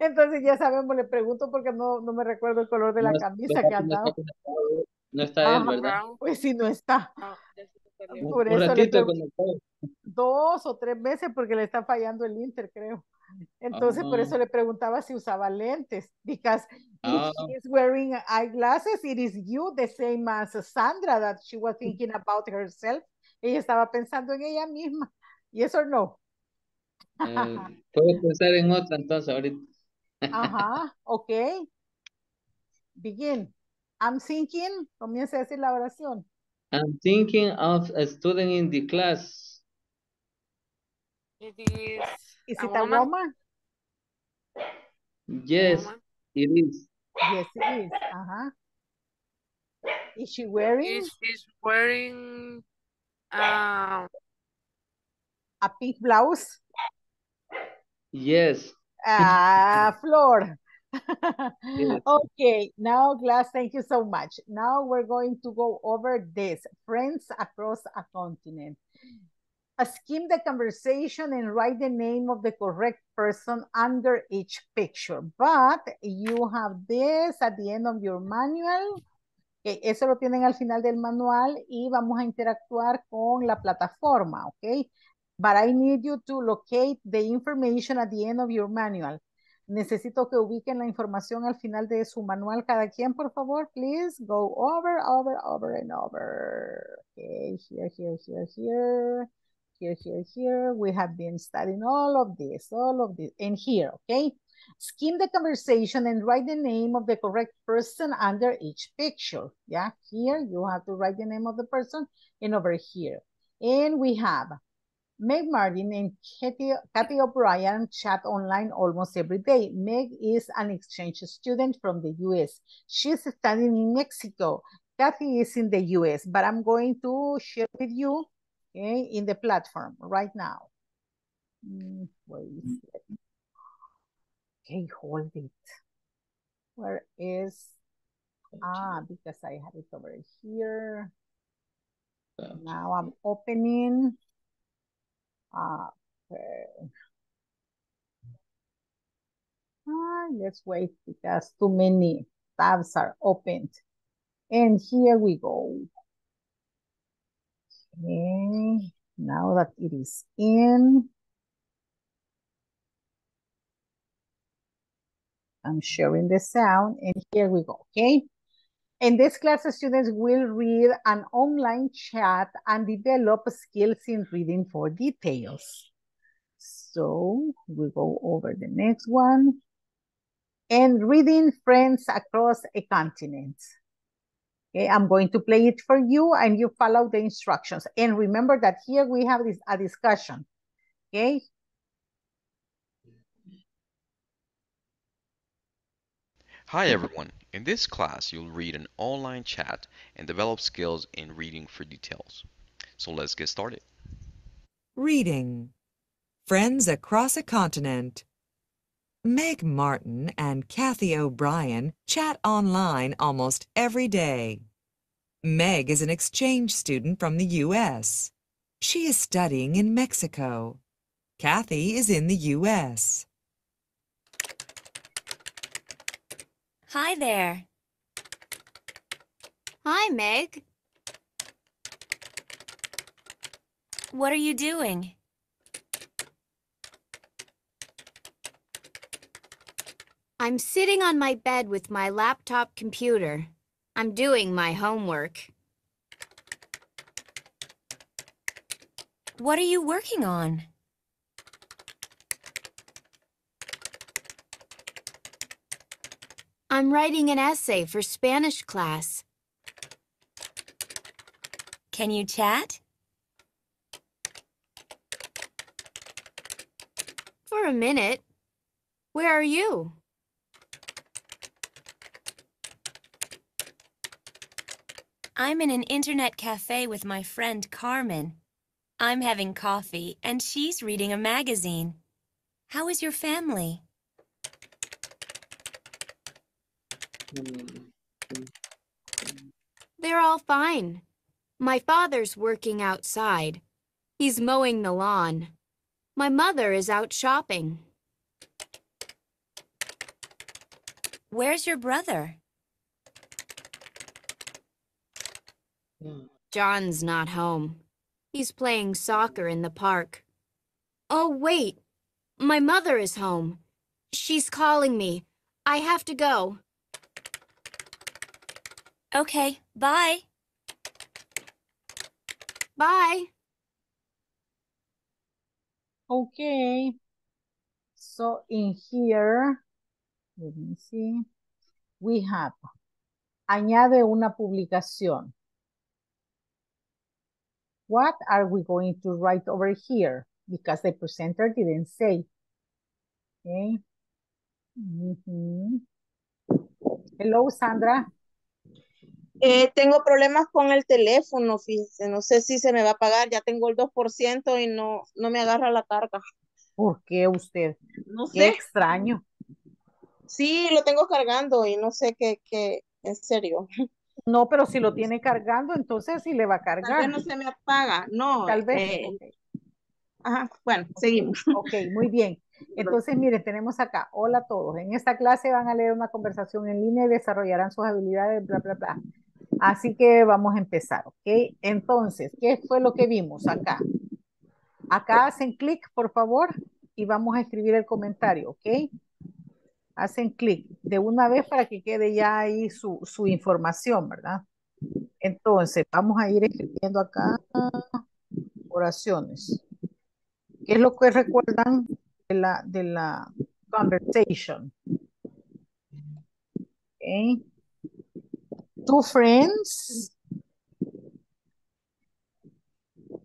Entonces ya sabemos, le pregunto porque no, no me recuerdo el color de la no, camisa no, que andaba. No está él, ¿verdad? Pues sí, no está. Ah, por un eso ratito le conectó. Dos o tres veces porque le está fallando el Inter, creo. Entonces ah, por eso le preguntaba si usaba lentes. Because ah, if she is wearing eyeglasses, it is you, the same as Sandra, that she was thinking about herself. Ella estaba pensando en ella misma. Yes or no? Eh, puedes pensar en otra entonces ahorita. Ajá, ok. Begin. I'm thinking. Comienza a decir la oración. I'm thinking of a student in the class. It is. Is it a woman? A woman? Yes, a woman? It is. Yes, it is. Uh huh. Is she wearing? Is she wearing um, a pink blouse? Yes. Ah, Flor. Yes. Okay, now, class, thank you so much. Now we're going to go over this. Friends across a continent. Skim the conversation and write the name of the correct person under each picture. But you have this at the end of your manual. Okay, eso lo tienen al final del manual y vamos a interactuar con la plataforma, okay? But I need you to locate the information at the end of your manual. Necesito que ubiquen la información al final de su manual. Cada quien, por favor, please go over, over, over and over. Okay, here, here, here, here. Here, here, here. We have been studying all of this, all of this. And here, okay? Skim the conversation and write the name of the correct person under each picture. Yeah, here you have to write the name of the person and over here. And we have Meg Martin and Kathy, Kathy O'Brien chat online almost every day. Meg is an exchange student from the U S. She's studying in Mexico. Kathy is in the U S, but I'm going to share with you, okay, in the platform right now. Wait a second. Okay, hold it. Where is, ah, because I have it over here. Now I'm opening. Okay. Ah, let's wait because too many tabs are opened. And here we go. Okay, now that it is in, I'm sharing the sound and here we go, okay? In this class, students will read an online chat and develop skills in reading for details. So we go over the next one. And reading Friends Across a Continent. Okay, I'm going to play it for you and you follow the instructions. And remember that here we have this, a discussion, okay? Hi everyone, in this class you'll read an online chat and develop skills in reading for details. So let's get started. Reading Friends Across a Continent. Meg Martin and Kathy O'Brien chat online almost every day. Meg is an exchange student from the U S. She is studying in Mexico. Kathy is in the U S. Hi there. Hi, Meg. What are you doing? I'm sitting on my bed with my laptop computer. I'm doing my homework. What are you working on? I'm writing an essay for Spanish class. Can you chat? For a minute. Where are you? I'm in an internet cafe with my friend Carmen. I'm having coffee and she's reading a magazine. How is your family? They're all fine. My father's working outside. He's mowing the lawn. My mother is out shopping. Where's your brother? John's not home. He's playing soccer in the park. Oh, wait. My mother is home. She's calling me. I have to go. Okay, bye. Bye. Okay. So in here, let me see, we have, añade una publicación. what are we going to write over here? Because the presenter didn't say. Okay. Mm-hmm. Hello, Sandra. Eh, tengo problemas con el teléfono, fíjense. No sé si se me va a pagar. Ya tengo el dos por ciento y no, no me agarra la carga. ¿Por qué usted? No sé. Qué extraño. Sí, lo tengo cargando y no sé qué, qué, en serio. No, pero si lo tiene cargando, entonces sí le va a cargar. Tal vez no se me apaga, no. Tal vez. Eh, okay. Ajá, bueno, seguimos. Ok, muy bien. Entonces, mire, tenemos acá, hola a todos. En esta clase van a leer una conversación en línea y desarrollarán sus habilidades, bla, bla, bla. Así que vamos a empezar, ¿ok? Entonces, ¿qué fue lo que vimos acá? Acá hacen clic, por favor, y vamos a escribir el comentario, ¿ok? Hacen clic de una vez para que quede ya ahí su, su información, ¿verdad? Entonces, vamos a ir escribiendo acá oraciones. ¿Qué es lo que recuerdan de la, de la conversation? Okay. Two friends.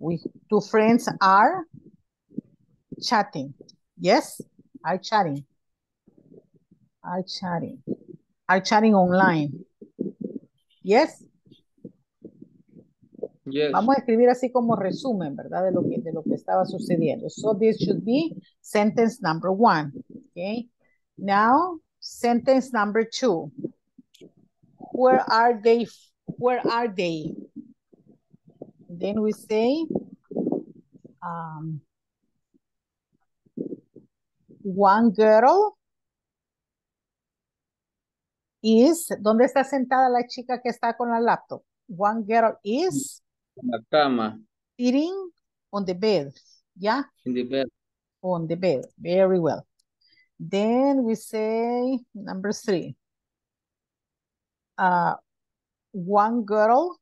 We, two friends are chatting. Yes, are chatting. Are chatting. Are chatting online. Yes. Yes. Vamos a escribir así como resumen, ¿verdad? De lo que, de lo que estaba sucediendo. So this should be sentence number one. Okay. Now, sentence number two. Where are they? Where are they? Then we say, um, one girl is, ¿dónde está sentada la chica que está con la laptop? One girl is la cama. Sitting on the bed. Yeah? In the bed. On the bed. Very well. Then we say number three. Uh, one girl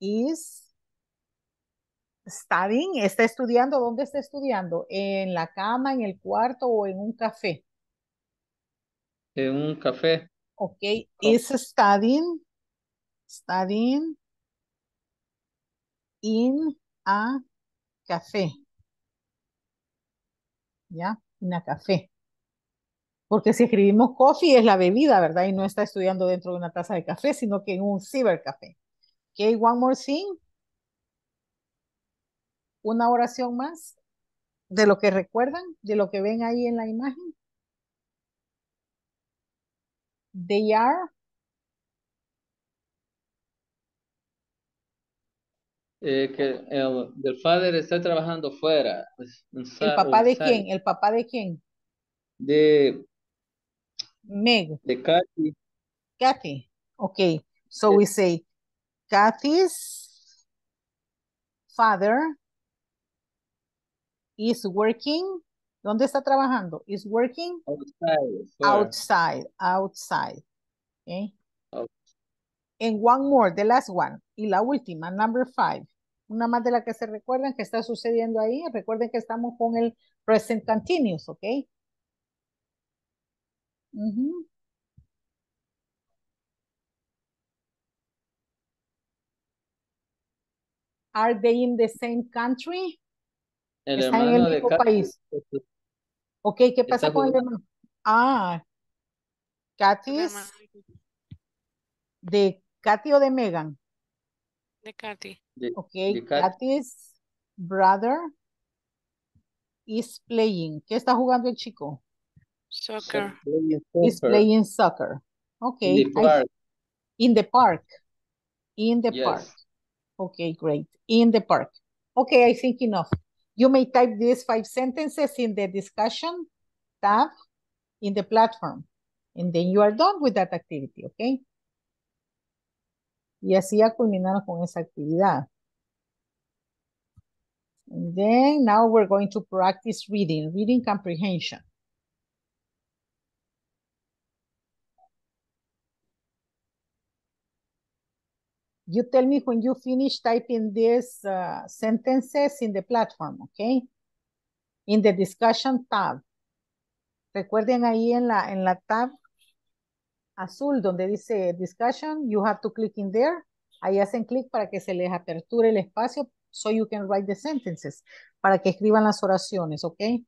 is studying. Está estudiando. ¿Dónde está estudiando? ¿En la cama, en el cuarto o en un café? En un café. Ok. Oh. Is studying. Studying in a café. ¿Ya? In a café. Porque si escribimos coffee es la bebida, ¿verdad? Y no está estudiando dentro de una taza de café, sino que en un cibercafé. Ok, one more thing. Una oración más de lo que recuerdan, de lo que ven ahí en la imagen. They are. Eh, que el, el padre está trabajando fuera. ¿El papá de quién? ¿El papá de quién? De Meg. De Kathy. Kathy. Okay. So yeah. We say Kathy's father is working. ¿Dónde está trabajando? Is working outside. Outside. Outside. Okay. Outside. And one more, the last one. Y la última, number five. Una más de la que se recuerdan que está sucediendo ahí. Recuerden que estamos con el present continuous, ¿ok? Uh-huh. Are they in the same country? El ¿Están hermano en el mismo de país? Kathy. Ok, ¿qué pasa con el hermano? Ah, Kathy's. ¿De Kathy o de Megan? De Kathy. Okay, de Kathy. Kathy's brother is playing. ¿Qué está jugando el chico? Soccer. He's playing soccer. Okay. In the park. I, in the park. In the yes. park. Okay, great. In the park. Okay, I think enough. You may type these five sentences in the discussion tab in the platform. And then you are done with that activity, okay? Y así ya culminaron con esa actividad. And then now we're going to practice reading, reading comprehension. You tell me when you finish typing these uh, sentences in the platform, okay? In the discussion tab. Recuerden ahí en la, en la tab azul donde dice discussion, you have to click in there Ahí hacen clic para que se les aperture el espacio, so you can write the sentences, para que escriban las oraciones, ¿ok?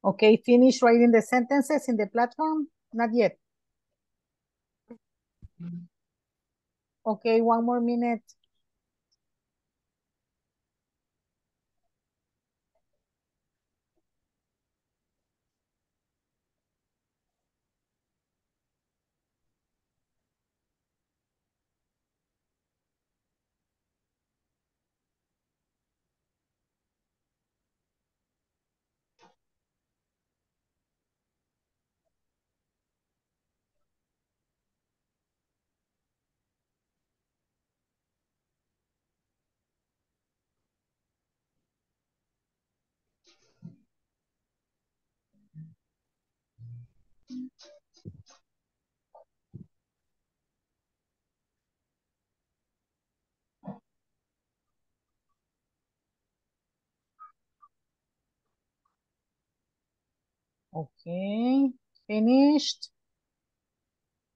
Okay, finish writing the sentences in the platform? Not yet. Okay, one more minute. Okay, finished.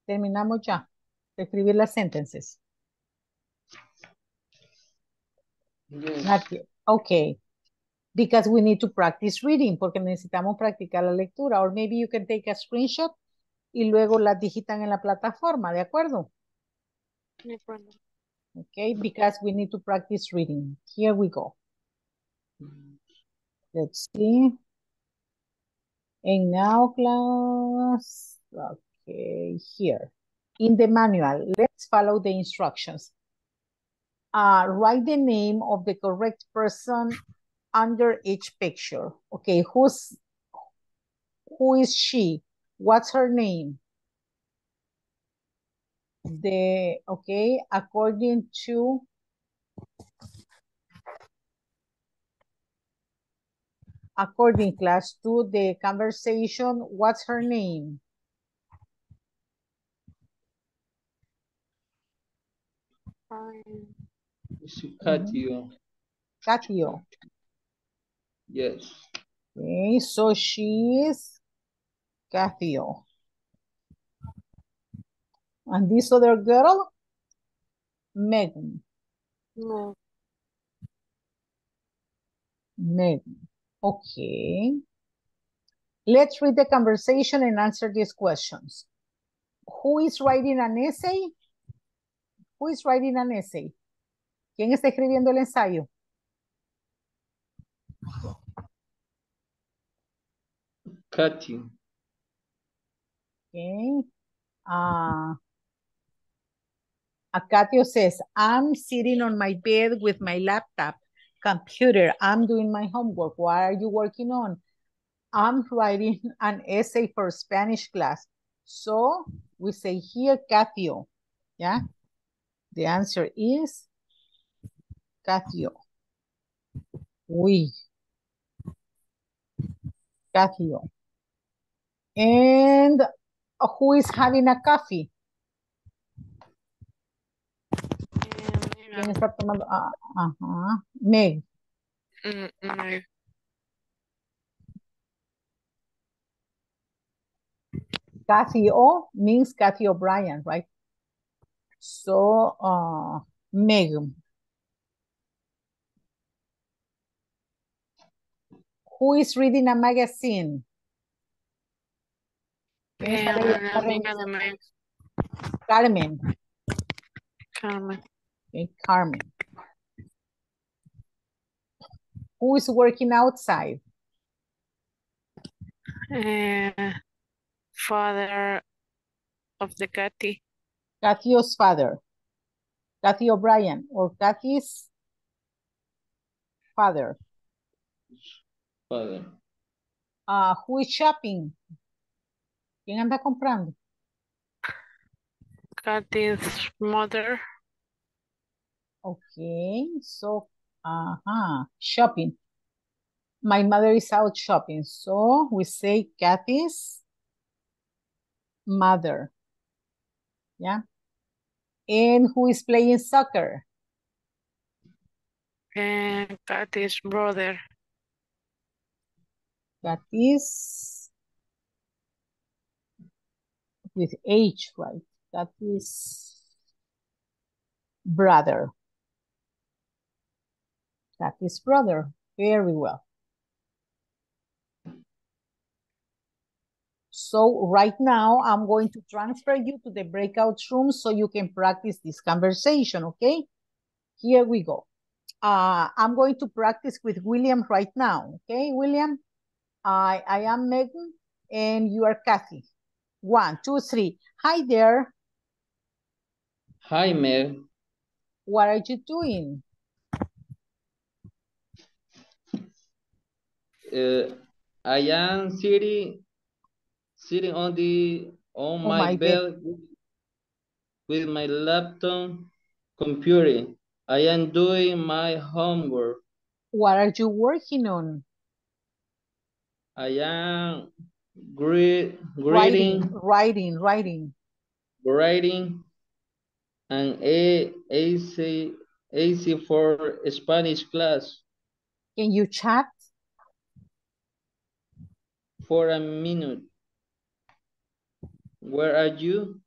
Terminamos ya de escribir las sentences. Yes. Not yet. Okay. Because we need to practice reading, porque necesitamos practicar la lectura. Or maybe you can take a screenshot y luego la digitan en la plataforma, ¿de acuerdo? De acuerdo. Okay, because we need to practice reading. Here we go. Let's see. And now class, okay, here. In the manual, let's follow the instructions. Uh, write the name of the correct person under each picture. Okay, who's, who is she? What's her name? The, okay, according to, according class to the conversation, what's her name? Katio. Katio. Yes. Okay, so she is Kathy O. And this other girl, Megan. No. Megan. Okay. Let's read the conversation and answer these questions. Who is writing an essay? Who is writing an essay? ¿Quién está escribiendo el ensayo? Cutting. Okay. Uh, Acatio says, I'm sitting on my bed with my laptop, computer. I'm doing my homework. What are you working on? I'm writing an essay for Spanish class. So we say here, Catio. Yeah. The answer is Catio. We. Catio. And who is having a coffee? ¿Quién está tomando? Ah, ajá. Meg. Mm, no. Kathy O means Kathy O'Brien, right? So, uh, Meg. Who is reading a magazine? Carmen. Carmen. Carmen. Okay, Carmen. Who is working outside? Uh, father of the Kathy. Kathy's father. Kathy O'Brien or Kathy's father. Father. Uh, who is shopping? ¿Quién anda comprando? Kathy's mother. Okay, so, uh-huh, shopping. My mother is out shopping. So we say Kathy's mother. Yeah. And who is playing soccer? And Kathy's brother. Kathy's with H, right? Kathy's brother. Kathy's brother. Very well. So right now, I'm going to transfer you to the breakout room so you can practice this conversation, okay? Here we go. Uh, I'm going to practice with William right now, okay, William? I, I am Megan, and you are Kathy. One, two, three. Hi there. Hi, Meg. What are you doing? Uh, I am sitting, sitting on the on oh my, my bed with my laptop computer. I am doing my homework. What are you working on? I am grading, writing, writing, writing, writing an A C for Spanish class. Can you chat? For a minute. Where are you?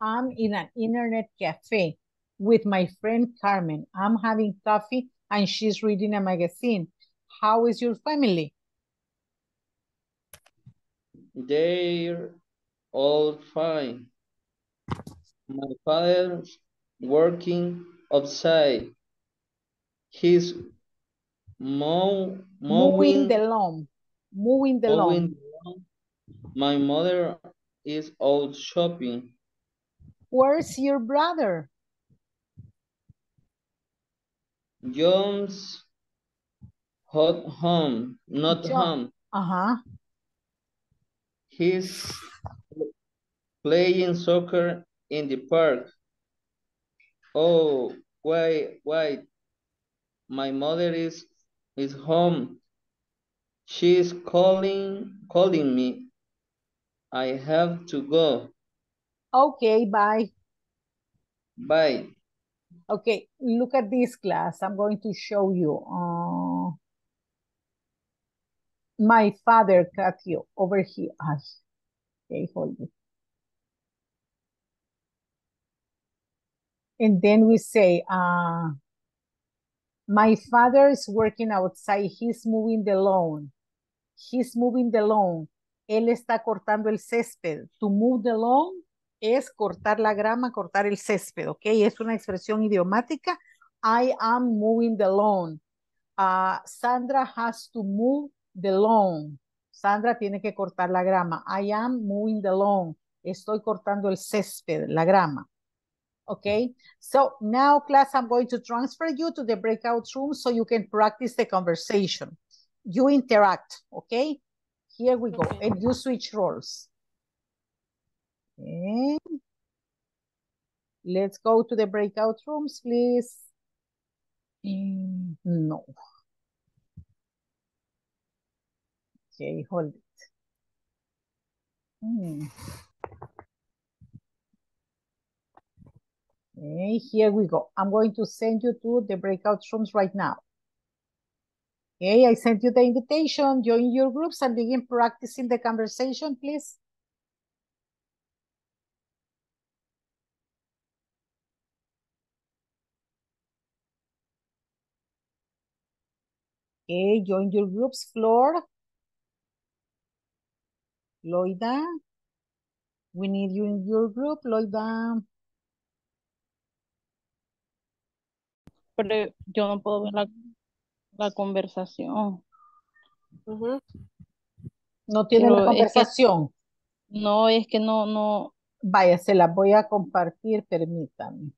I'm in an internet cafe with my friend Carmen. I'm having coffee and she's reading a magazine. How is your family? They're all fine. My father's working outside. He's mow, mowing, moving the lawn. Moving the lawn. My mother is out shopping. Where's your brother? John's hot home, not John. home. Uh-huh. He's playing soccer in the park. Oh, wait, wait. My mother is, is home. She's calling, calling me. I have to go. Okay, bye. Bye. Okay, look at this class. I'm going to show you. Uh, my father, Kathy, over here. Okay, hold it. And then we say, uh, my father is working outside. He's moving the lawn. He's moving the lawn. Él está cortando el césped. To move the lawn es cortar la grama, cortar el césped, ¿ok? Es una expresión idiomática. I am moving the lawn. Uh, Sandra has to move the lawn. Sandra tiene que cortar la grama. I am moving the lawn. Estoy cortando el césped, la grama. Okay, so now class, I'm going to transfer you to the breakout room so you can practice the conversation. You interact, okay? Here we go, and you switch roles. Okay. Let's go to the breakout rooms, please. No. Okay, hold it. Hmm. Okay, here we go. I'm going to send you to the breakout rooms right now. Okay, I sent you the invitation. Join your groups and begin practicing the conversation, please. Okay, join your groups. Flor, Loida, we need you in your group, Loida. Pero yo no puedo ver la, la conversación. Uh-huh. No tiene la conversación. Es que, no, es que no, no. Vaya, se las voy a compartir, permítame.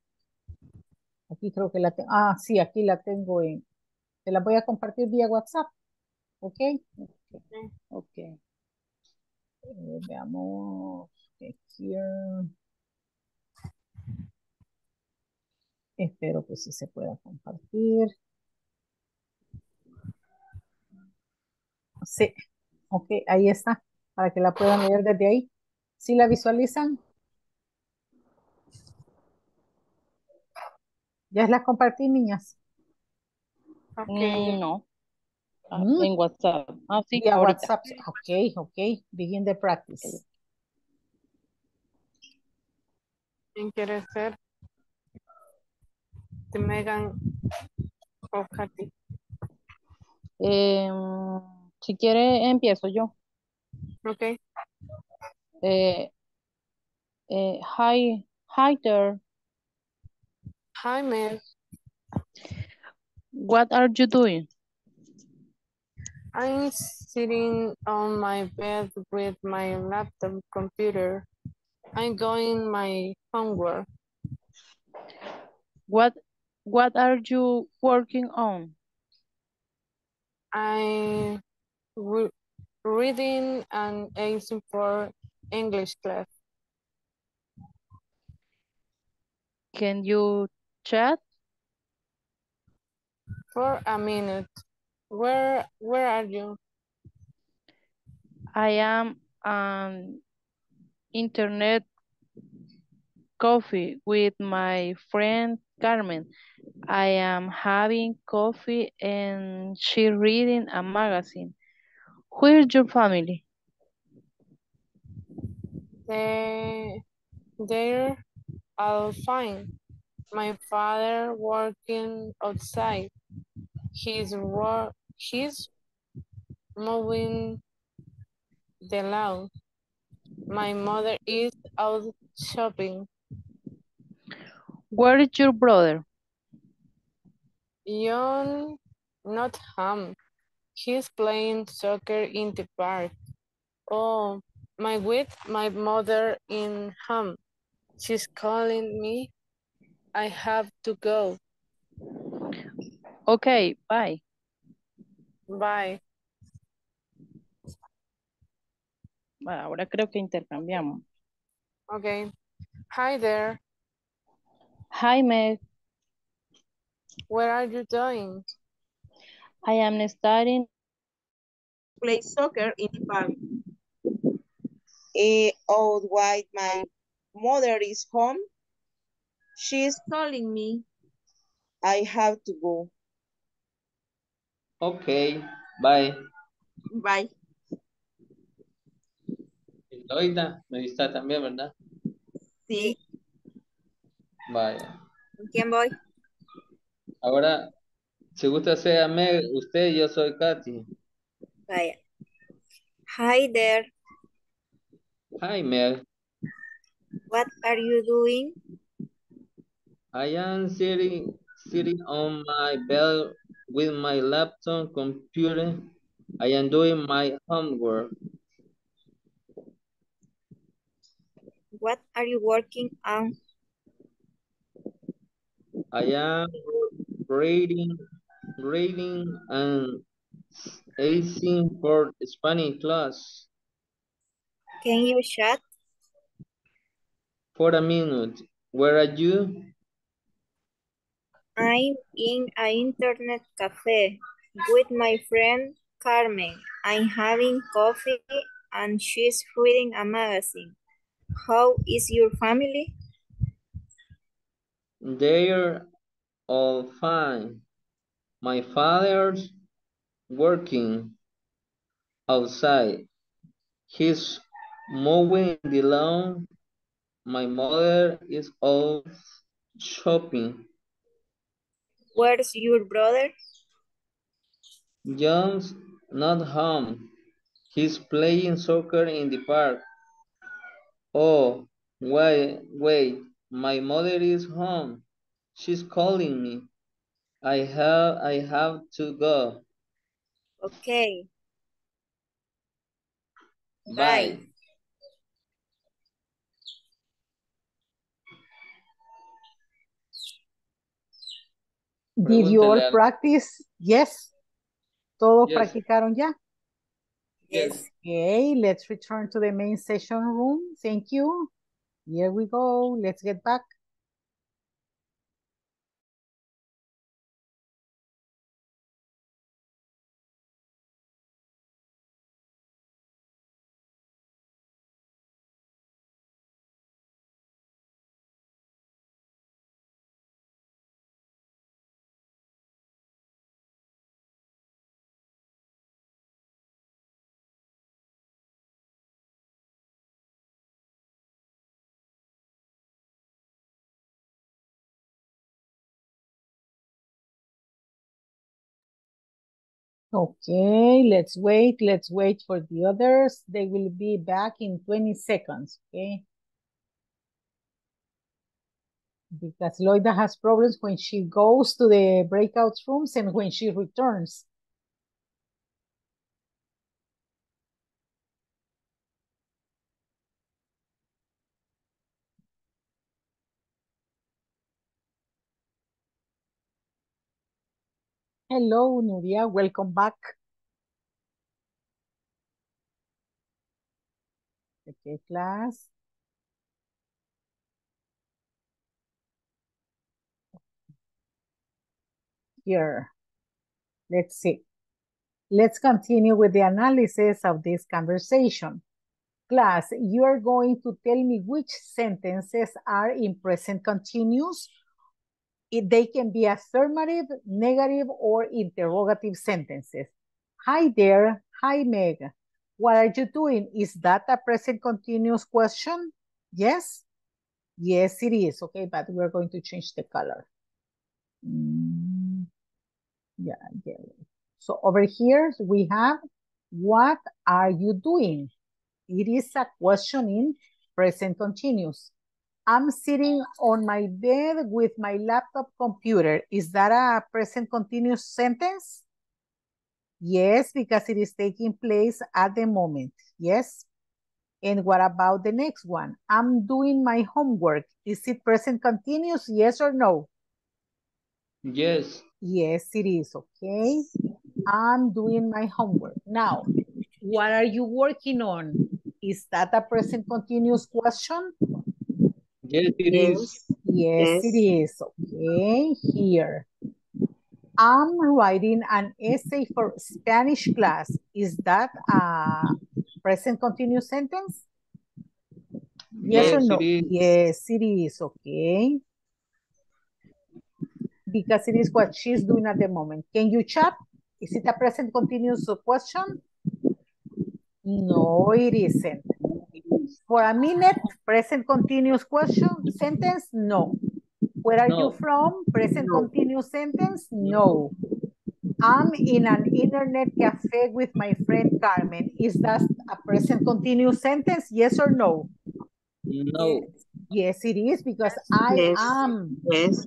Aquí creo que la tengo. Ah, sí, aquí la tengo en. Se las voy a compartir vía WhatsApp. ¿Ok? Ok. okay. Eh, veamos. Aquí. Espero que sí se pueda compartir. Sí. Ok, ahí está. Para que la puedan leer desde ahí. ¿Sí la visualizan? ¿Ya las compartí, niñas? Okay. No. Mm. En WhatsApp. Ah, sí, yeah, WhatsApp. Ok, ok. Begin the practice. ¿Quién quiere ser? De Megan o Kathy. Eh, si quiere, empiezo yo. Ok. Eh, eh, hi, hi there. Hi, miss. What are you doing? I'm sitting on my bed with my laptop computer. I'm doing my homework. What What are you working on? I'm re reading an essay for English class. Can you chat? For a minute. Where Where are you? I am an internet coffee with my friend Carmen. I am having coffee and she's reading a magazine. Where's your family? They, they're all fine. My father working outside. He's, wor he's mowing the lawn. My mother is out shopping. Where is your brother? John, not home. He's playing soccer in the park. Oh, my with my mother in home. She's calling me. I have to go. Okay, bye. Bye. Bueno, ahora creo que intercambiamos. Okay. Hi there. Hi, Meg. Where are you doing? I am studying. Play soccer in the park. Uh, oh, why my mother is home. She is calling me. I have to go. Okay, bye. Bye. Loida, me está también, ¿verdad? Sí. Vaya. ¿Quién voy? Ahora, si gusta sea Meg, usted, yo soy Kathy. Vaya. Hi there. Hi, Meg. What are you doing? I am sitting, sitting on my bed with my laptop computer. I am doing my homework. What are you working on? I am reading, reading and acing for Spanish class. Can you chat? For a minute. Where are you? I'm in an internet cafe with my friend Carmen. I'm having coffee and she's reading a magazine. How is your family? They're all fine. My father's working outside. He's mowing the lawn. My mother is out shopping. Where's your brother? John's not home. He's playing soccer in the park. Oh, wait, wait. My mother is home. She's calling me. I have, I have to go. Okay. Bye. Bye. Did you all practice? Yes. Todos yes. practicaron ya. Yes. Okay, let's return to the main session room. Thank you. Here we go. Let's get back. Okay, let's wait. Let's wait for the others. They will be back in twenty seconds, okay? Because Loida has problems when she goes to the breakout rooms and when she returns. Hello, Nuria. Welcome back. Okay, class. Here. Let's see. Let's continue with the analysis of this conversation. Class, you are going to tell me which sentences are in present continuous. It, they can be affirmative, negative, or interrogative sentences. Hi there. Hi, Meg. What are you doing? Is that a present continuous question? Yes? Yes, it is. Okay, but we're going to change the color. Mm, yeah, yeah. So over here, we have, what are you doing? It is a question in present continuous. I'm sitting on my bed with my laptop computer. Is that a present continuous sentence? Yes, because it is taking place at the moment. Yes. And what about the next one? I'm doing my homework. Is it present continuous? Yes or no? Yes. Yes, it is. Okay. I'm doing my homework. Now, what are you working on? Is that a present continuous question? Yes, it is. Yes, yes, it is. Okay, here. I'm writing an essay for Spanish class. Is that a present continuous sentence? Yes, yes or no? It is. Yes, it is. Okay. Because it is what she's doing at the moment. Can you chat? Is it a present continuous question? No, it isn't. For a minute, present continuous question, sentence, no. Where are no. you from? Present no. continuous sentence, no. I'm in an internet cafe with my friend Carmen. Is that a present continuous sentence? Yes or no? No. Yes, it is because I yes. am yes.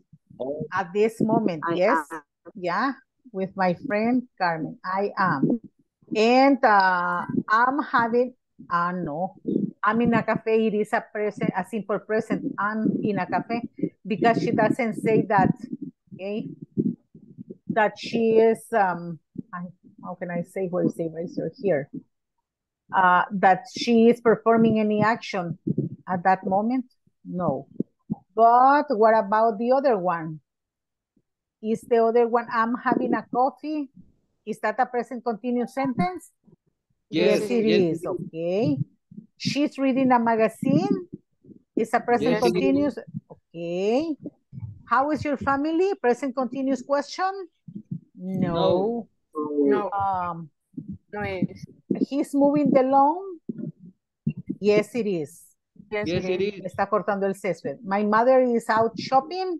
at this moment. I yes. Am. Yeah. With my friend Carmen. I am. And uh, I'm having, ah, uh, no. I'm in a cafe, it is a present, a simple present. I'm in a cafe because she doesn't say that, okay? That she is, um, I, how can I say, where is the eraser here? Uh, that she is performing any action at that moment? No. But what about the other one? Is the other one, I'm having a coffee? Is that a present continuous sentence? Yes, yes it yes. is, okay. She's reading a magazine. It's a present yes, continuous. Okay. How is your family? Present continuous question? No. No. Um, no. He's moving the lawn? Yes, it is. Yes, yes it is. Está cortando el césped. My mother is out shopping?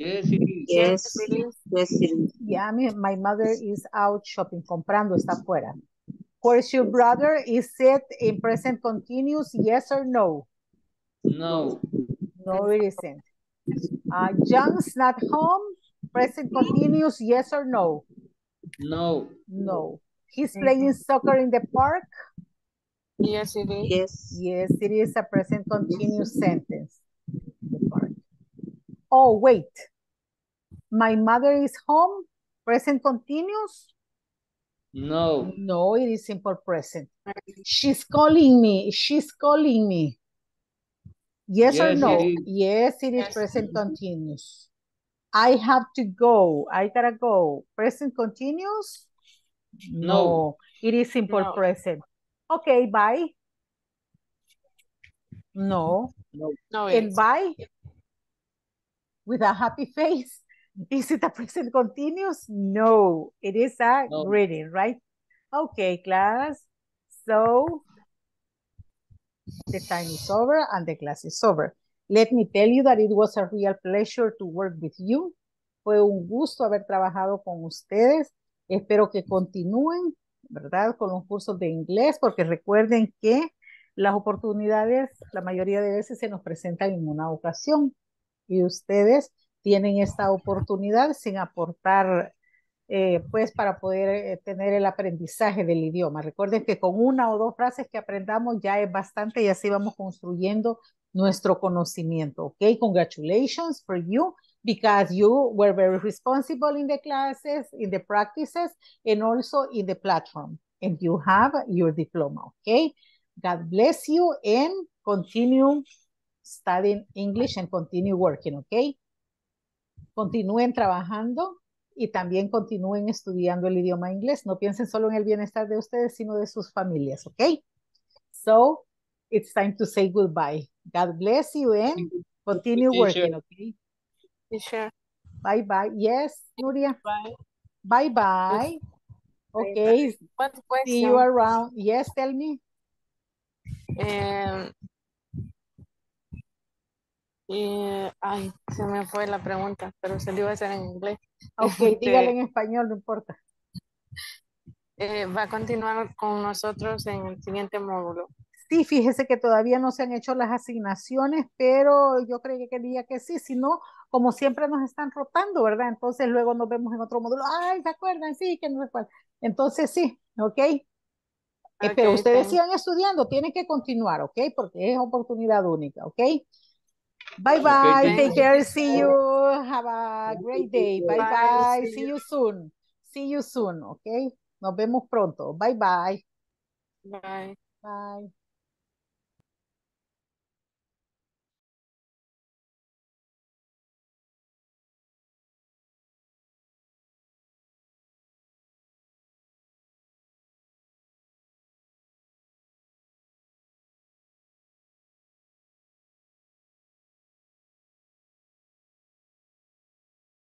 Yes, it is. Yes, it is. Yes, it is. Yeah, I mean, my mother is out shopping, comprando, está afuera. Where's your brother? Is it in present continuous? Yes or no? No. No, it isn't. Uh, John's not home. Present continuous, yes or no? No. No. He's playing soccer in the park? Yes, it is. Yes, yes, it is a present continuous sentence. The park. Oh, wait. My mother is home? Present continuous? No. No, it is simple present. She's calling me. She's calling me. Yes, yes or no? It yes, it is yes. Present continuous. I have to go. I gotta go. Present continuous? No. no. It is simple no. present. Okay, bye. No. No. no and is. Bye? With a happy face? Is it a present continuous? No. It is a no. greeting, right? Okay, class. So, the time is over and the class is over. Let me tell you that it was a real pleasure to work with you. Fue un gusto haber trabajado con ustedes. Espero que continúen, ¿verdad? Con los cursos de inglés, porque recuerden que las oportunidades, la mayoría de veces se nos presentan en una ocasión. Y ustedes tienen esta oportunidad sin aportar, eh, pues, para poder tener el aprendizaje del idioma. Recuerden que con una o dos frases que aprendamos ya es bastante y así vamos construyendo nuestro conocimiento, okay? Congratulations for you, because you were very responsible in the classes, in the practices, and also in the platform. And you have your diploma, okay? God bless you and continue studying English and continue working, okay? Continúen trabajando y también continúen estudiando el idioma inglés. No piensen solo en el bienestar de ustedes, sino de sus familias, okay? So, it's time to say goodbye. God bless you and continue working, okay? Sure. Bye-bye. Yes, Nuria. Bye-bye. Okay. One question. See you around. Yes, tell me. Um, eh, ay, se me fue la pregunta, pero se le iba a hacer en inglés. Okay, dígale en español, no importa. Eh, va a continuar con nosotros en el siguiente módulo. Sí, fíjese que todavía no se han hecho las asignaciones, pero yo creo que quería que sí, si no, como siempre nos están rotando, ¿verdad? Entonces luego nos vemos en otro módulo. Ay, ¿se acuerdan? Sí, que no recuerdan. Entonces sí, ¿ok? okay eh, pero ustedes ten... sigan estudiando, tienen que continuar, ¿ok? Porque es oportunidad única, ¿ok? Bye, bye, okay, take care, see you, have a great day, bye, bye, bye. See you soon, see you soon, ¿ok? Nos vemos pronto, bye, bye. Bye. Bye.